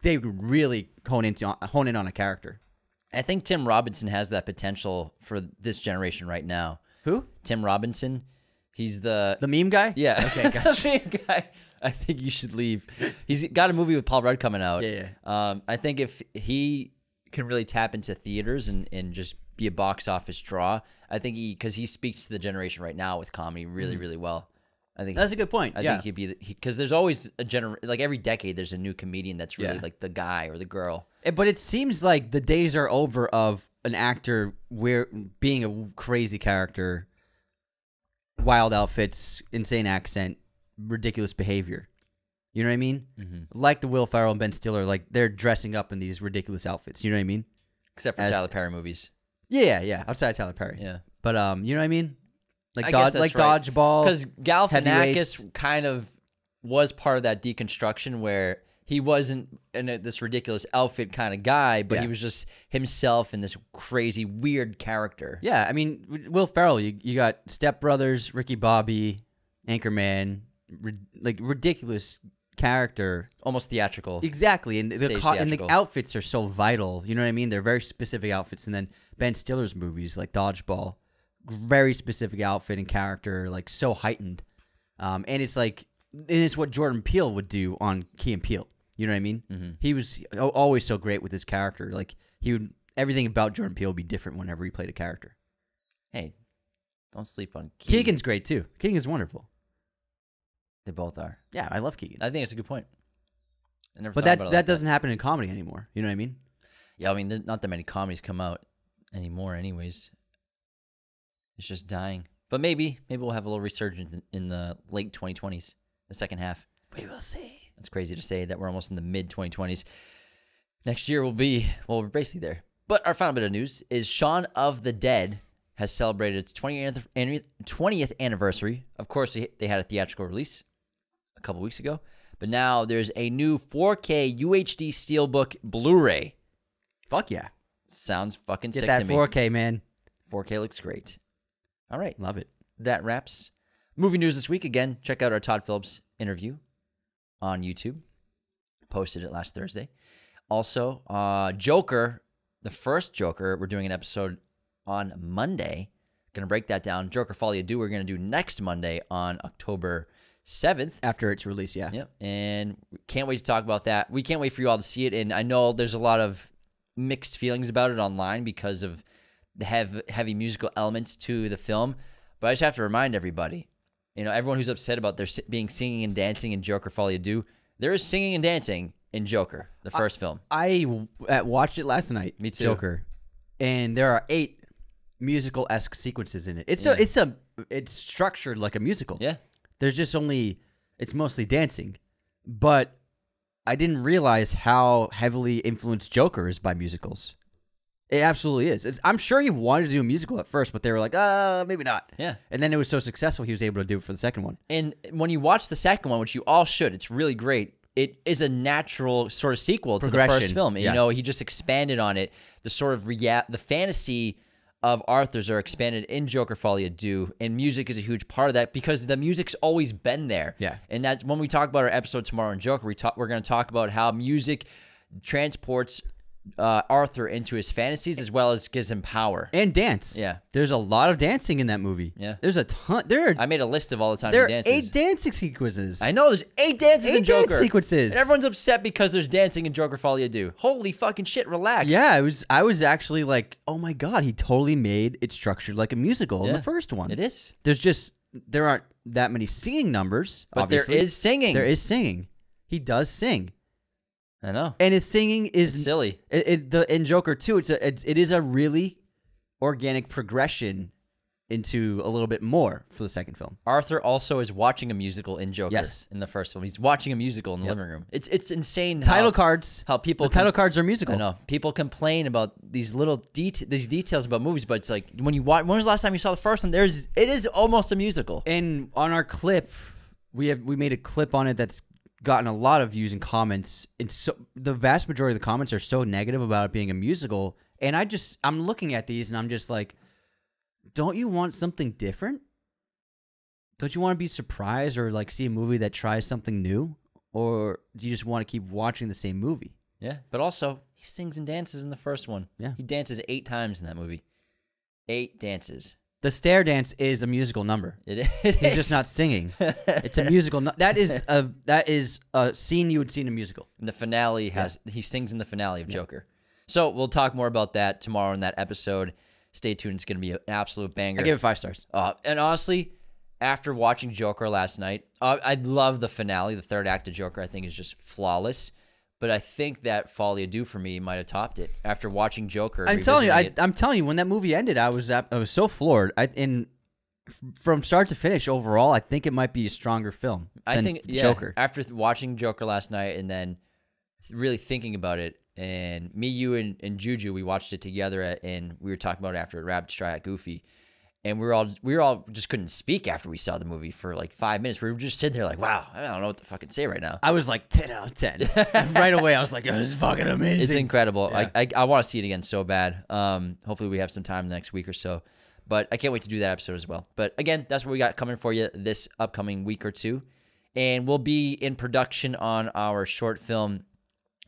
they would really hone into hone in on a character. I think Tim Robinson has that potential for this generation right now. Who? Tim Robinson. He's the the meme guy. Yeah. Okay. Gotcha. The meme guy. I think you should leave. He's got a movie with Paul Rudd coming out. Yeah, yeah. Um, I think if he can really tap into theaters and, and just be a box office draw, I think he because he speaks to the generation right now with comedy really, mm-hmm. really well. I think that's he, a good point. I yeah. think he'd be because he, there's always a gener like every decade there's a new comedian that's really yeah. like the guy or the girl. It, but it seems like the days are over of an actor where being a crazy character, wild outfits, insane accent. Ridiculous behavior, you know what I mean? Mm-hmm. Like the Will Ferrell and Ben Stiller, like they're dressing up in these ridiculous outfits. You know what I mean? Except for As, Tyler Perry movies. Yeah, yeah. Outside Tyler Perry. Yeah, but um, you know what I mean? Like I Dodge, like right. Dodgeball, because Galifianakis kind of was part of that deconstruction where he wasn't in a, this ridiculous outfit kind of guy, but yeah. he was just himself in this crazy, weird character. Yeah, I mean, Will Ferrell, you you got Step Brothers, Ricky Bobby, Anchorman. Like ridiculous character, almost theatrical. Exactly, and the co and the outfits are so vital. You know what I mean? They're very specific outfits. And then Ben Stiller's movies, like Dodgeball, very specific outfit and character, like so heightened. Um, and it's like, and it's what Jordan Peele would do on Key and Peele. You know what I mean? Mm-hmm. He was always so great with his character. Like he would, everything about Jordan Peele would be different whenever he played a character. Hey, don't sleep on Keegan. Keegan's great too. Keegan's wonderful. They both are. Yeah, I love Keegan. I think it's a good point. I never but that that like doesn't that. happen in comedy anymore. You know what I mean? Yeah, I mean, not that many comedies come out anymore anyways. It's just dying. But maybe, maybe we'll have a little resurgence in, in the late twenty twenties, the second half. We will see. That's crazy to say that we're almost in the mid twenty twenties. Next year will be, well, we're basically there. But our final bit of news is Shaun of the Dead has celebrated its twentieth anniversary. Of course, they had a theatrical release a couple weeks ago, but now there's a new four K U H D Steelbook Blu-ray. Fuck yeah. Sounds fucking Get sick to me. Get that four K, man. four K looks great. All right. Love it. That wraps movie news this week. Again, check out our Todd Phillips interview on YouTube. Posted it last Thursday. Also, uh, Joker, the first Joker, we're doing an episode on Monday. Going to break that down. Joker Folie à Deux, we're going to do next Monday on October seventh after its release. Yeah. Yep. And we can't wait to talk about that. We can't wait for you all to see it. And I know there's a lot of mixed feelings about it online because of the heavy, heavy musical elements to the film. But I just have to remind everybody, you know, everyone who's upset about there being singing and dancing in Joker Folie à Deux, there is singing and dancing in Joker, the first I, film. I watched it last night. Me too. Joker. And there are eight musical-esque sequences in it. It's yeah. a, it's a, it's structured like a musical. Yeah. There's just only, it's mostly dancing, but I didn't realize how heavily influenced Joker is by musicals. It absolutely is. It's, I'm sure he wanted to do a musical at first, but they were like, uh, maybe not. Yeah. And then it was so successful, he was able to do it for the second one. And when you watch the second one, which you all should, it's really great. It is a natural sort of sequel to the first film. And, yeah. You know, he just expanded on it. The sort of rea the fantasy of Arthur's are expanded in Joker Folie à Deux, and music is a huge part of that because the music's always been there. Yeah. And that's when we talk about our episode tomorrow on Joker, we talk, we're going to talk about how music transports uh, Arthur into his fantasies as well as gives him power. And dance. Yeah. There's a lot of dancing in that movie. Yeah. There's a ton. There are, I made a list of all the time there dances. There are eight dancing sequences. I know. There's eight dances eight in Joker. Eight dance sequences. And everyone's upset because there's dancing in Joker Folie à Deux. Holy fucking shit. Relax. Yeah. It was, I was actually like, oh my God, he totally made it structured like a musical yeah. in the first one. It is. There's just, there aren't that many singing numbers. But obviously. There is singing. There is singing. He does sing. I know, and his singing is it's silly. It, it, the in Joker two, it's a it's, it is a really organic progression into a little bit more for the second film. Arthur also is watching a musical in Joker. Yes, in the first film, he's watching a musical in the yep. living room. It's it's insane. Title how, cards, how people the title cards are musical. I know people complain about these little det these details about movies, but it's like when you watch. When was the last time you saw the first one? There's it is almost a musical. And on our clip, we have we made a clip on it that's gotten a lot of views and comments, and so the vast majority of the comments are so negative about it being a musical. And I just, I'm looking at these, and I'm just like, don't you want something different? Don't you want to be surprised or like see a movie that tries something new, or do you just want to keep watching the same movie? Yeah, but also he sings and dances in the first one. Yeah, he dances eight times in that movie. Eight dances. The stair dance is a musical number. It is. He's just not singing. It's a musical. No that is a that is a scene you would see in a musical. And the finale has yeah. he sings in the finale of yeah. Joker. So we'll talk more about that tomorrow in that episode. Stay tuned. It's going to be an absolute banger. I give it five stars. Uh, and honestly, after watching Joker last night, uh, I love the finale. The third act of Joker, I think, is just flawless. But I think that Folie à Deux for me might have topped it after watching Joker. I'm telling you, I, I'm telling you, when that movie ended, I was I was so floored. I, and from start to finish, overall, I think it might be a stronger film. Than I think yeah, Joker. After watching Joker last night and then really thinking about it, and me, you, and, and Juju, we watched it together, at, and we were talking about it after Rabbit's Try at Goofy, and we were all we were all just couldn't speak after we saw the movie for like five minutes. We were just sitting there like, wow, I don't know what to fucking say right now. I was like ten out of ten right away. I was like, oh, this is fucking amazing. It's incredible. Yeah. I I, I want to see it again so bad. Um, hopefully we have some time the next week or so, but I can't wait to do that episode as well. But again, that's what we got coming for you this upcoming week or two, and we'll be in production on our short film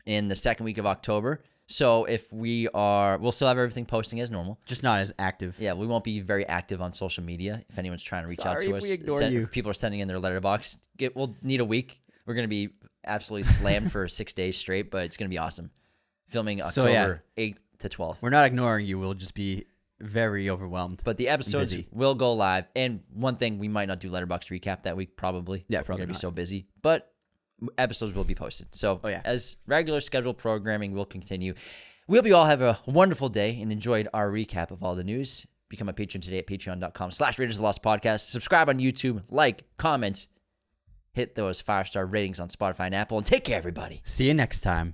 in the second week of October. So if we are, we'll still have everything posting as normal. Just not as active. Yeah, we won't be very active on social media. If anyone's trying to reach Sorry out to us, we ignore send, you. If people are sending in their letterbox, get, we'll need a week. We're going to be absolutely slammed for six days straight, but it's going to be awesome. Filming October so, yeah. eighth to twelfth. We're not ignoring you. We'll just be very overwhelmed. But the episodes busy. will go live. And one thing, we might not do letterbox recap that week, probably. Yeah, probably We're going to be so busy. But episodes will be posted. So oh, yeah. as regular scheduled programming will continue. We hope you all have a wonderful day and enjoyed our recap of all the news. Become a patron today at patreon.com slash Raiders of the Lost Podcast. Subscribe on YouTube, like, comment, hit those five-star ratings on Spotify and Apple, and take care, everybody. See you next time.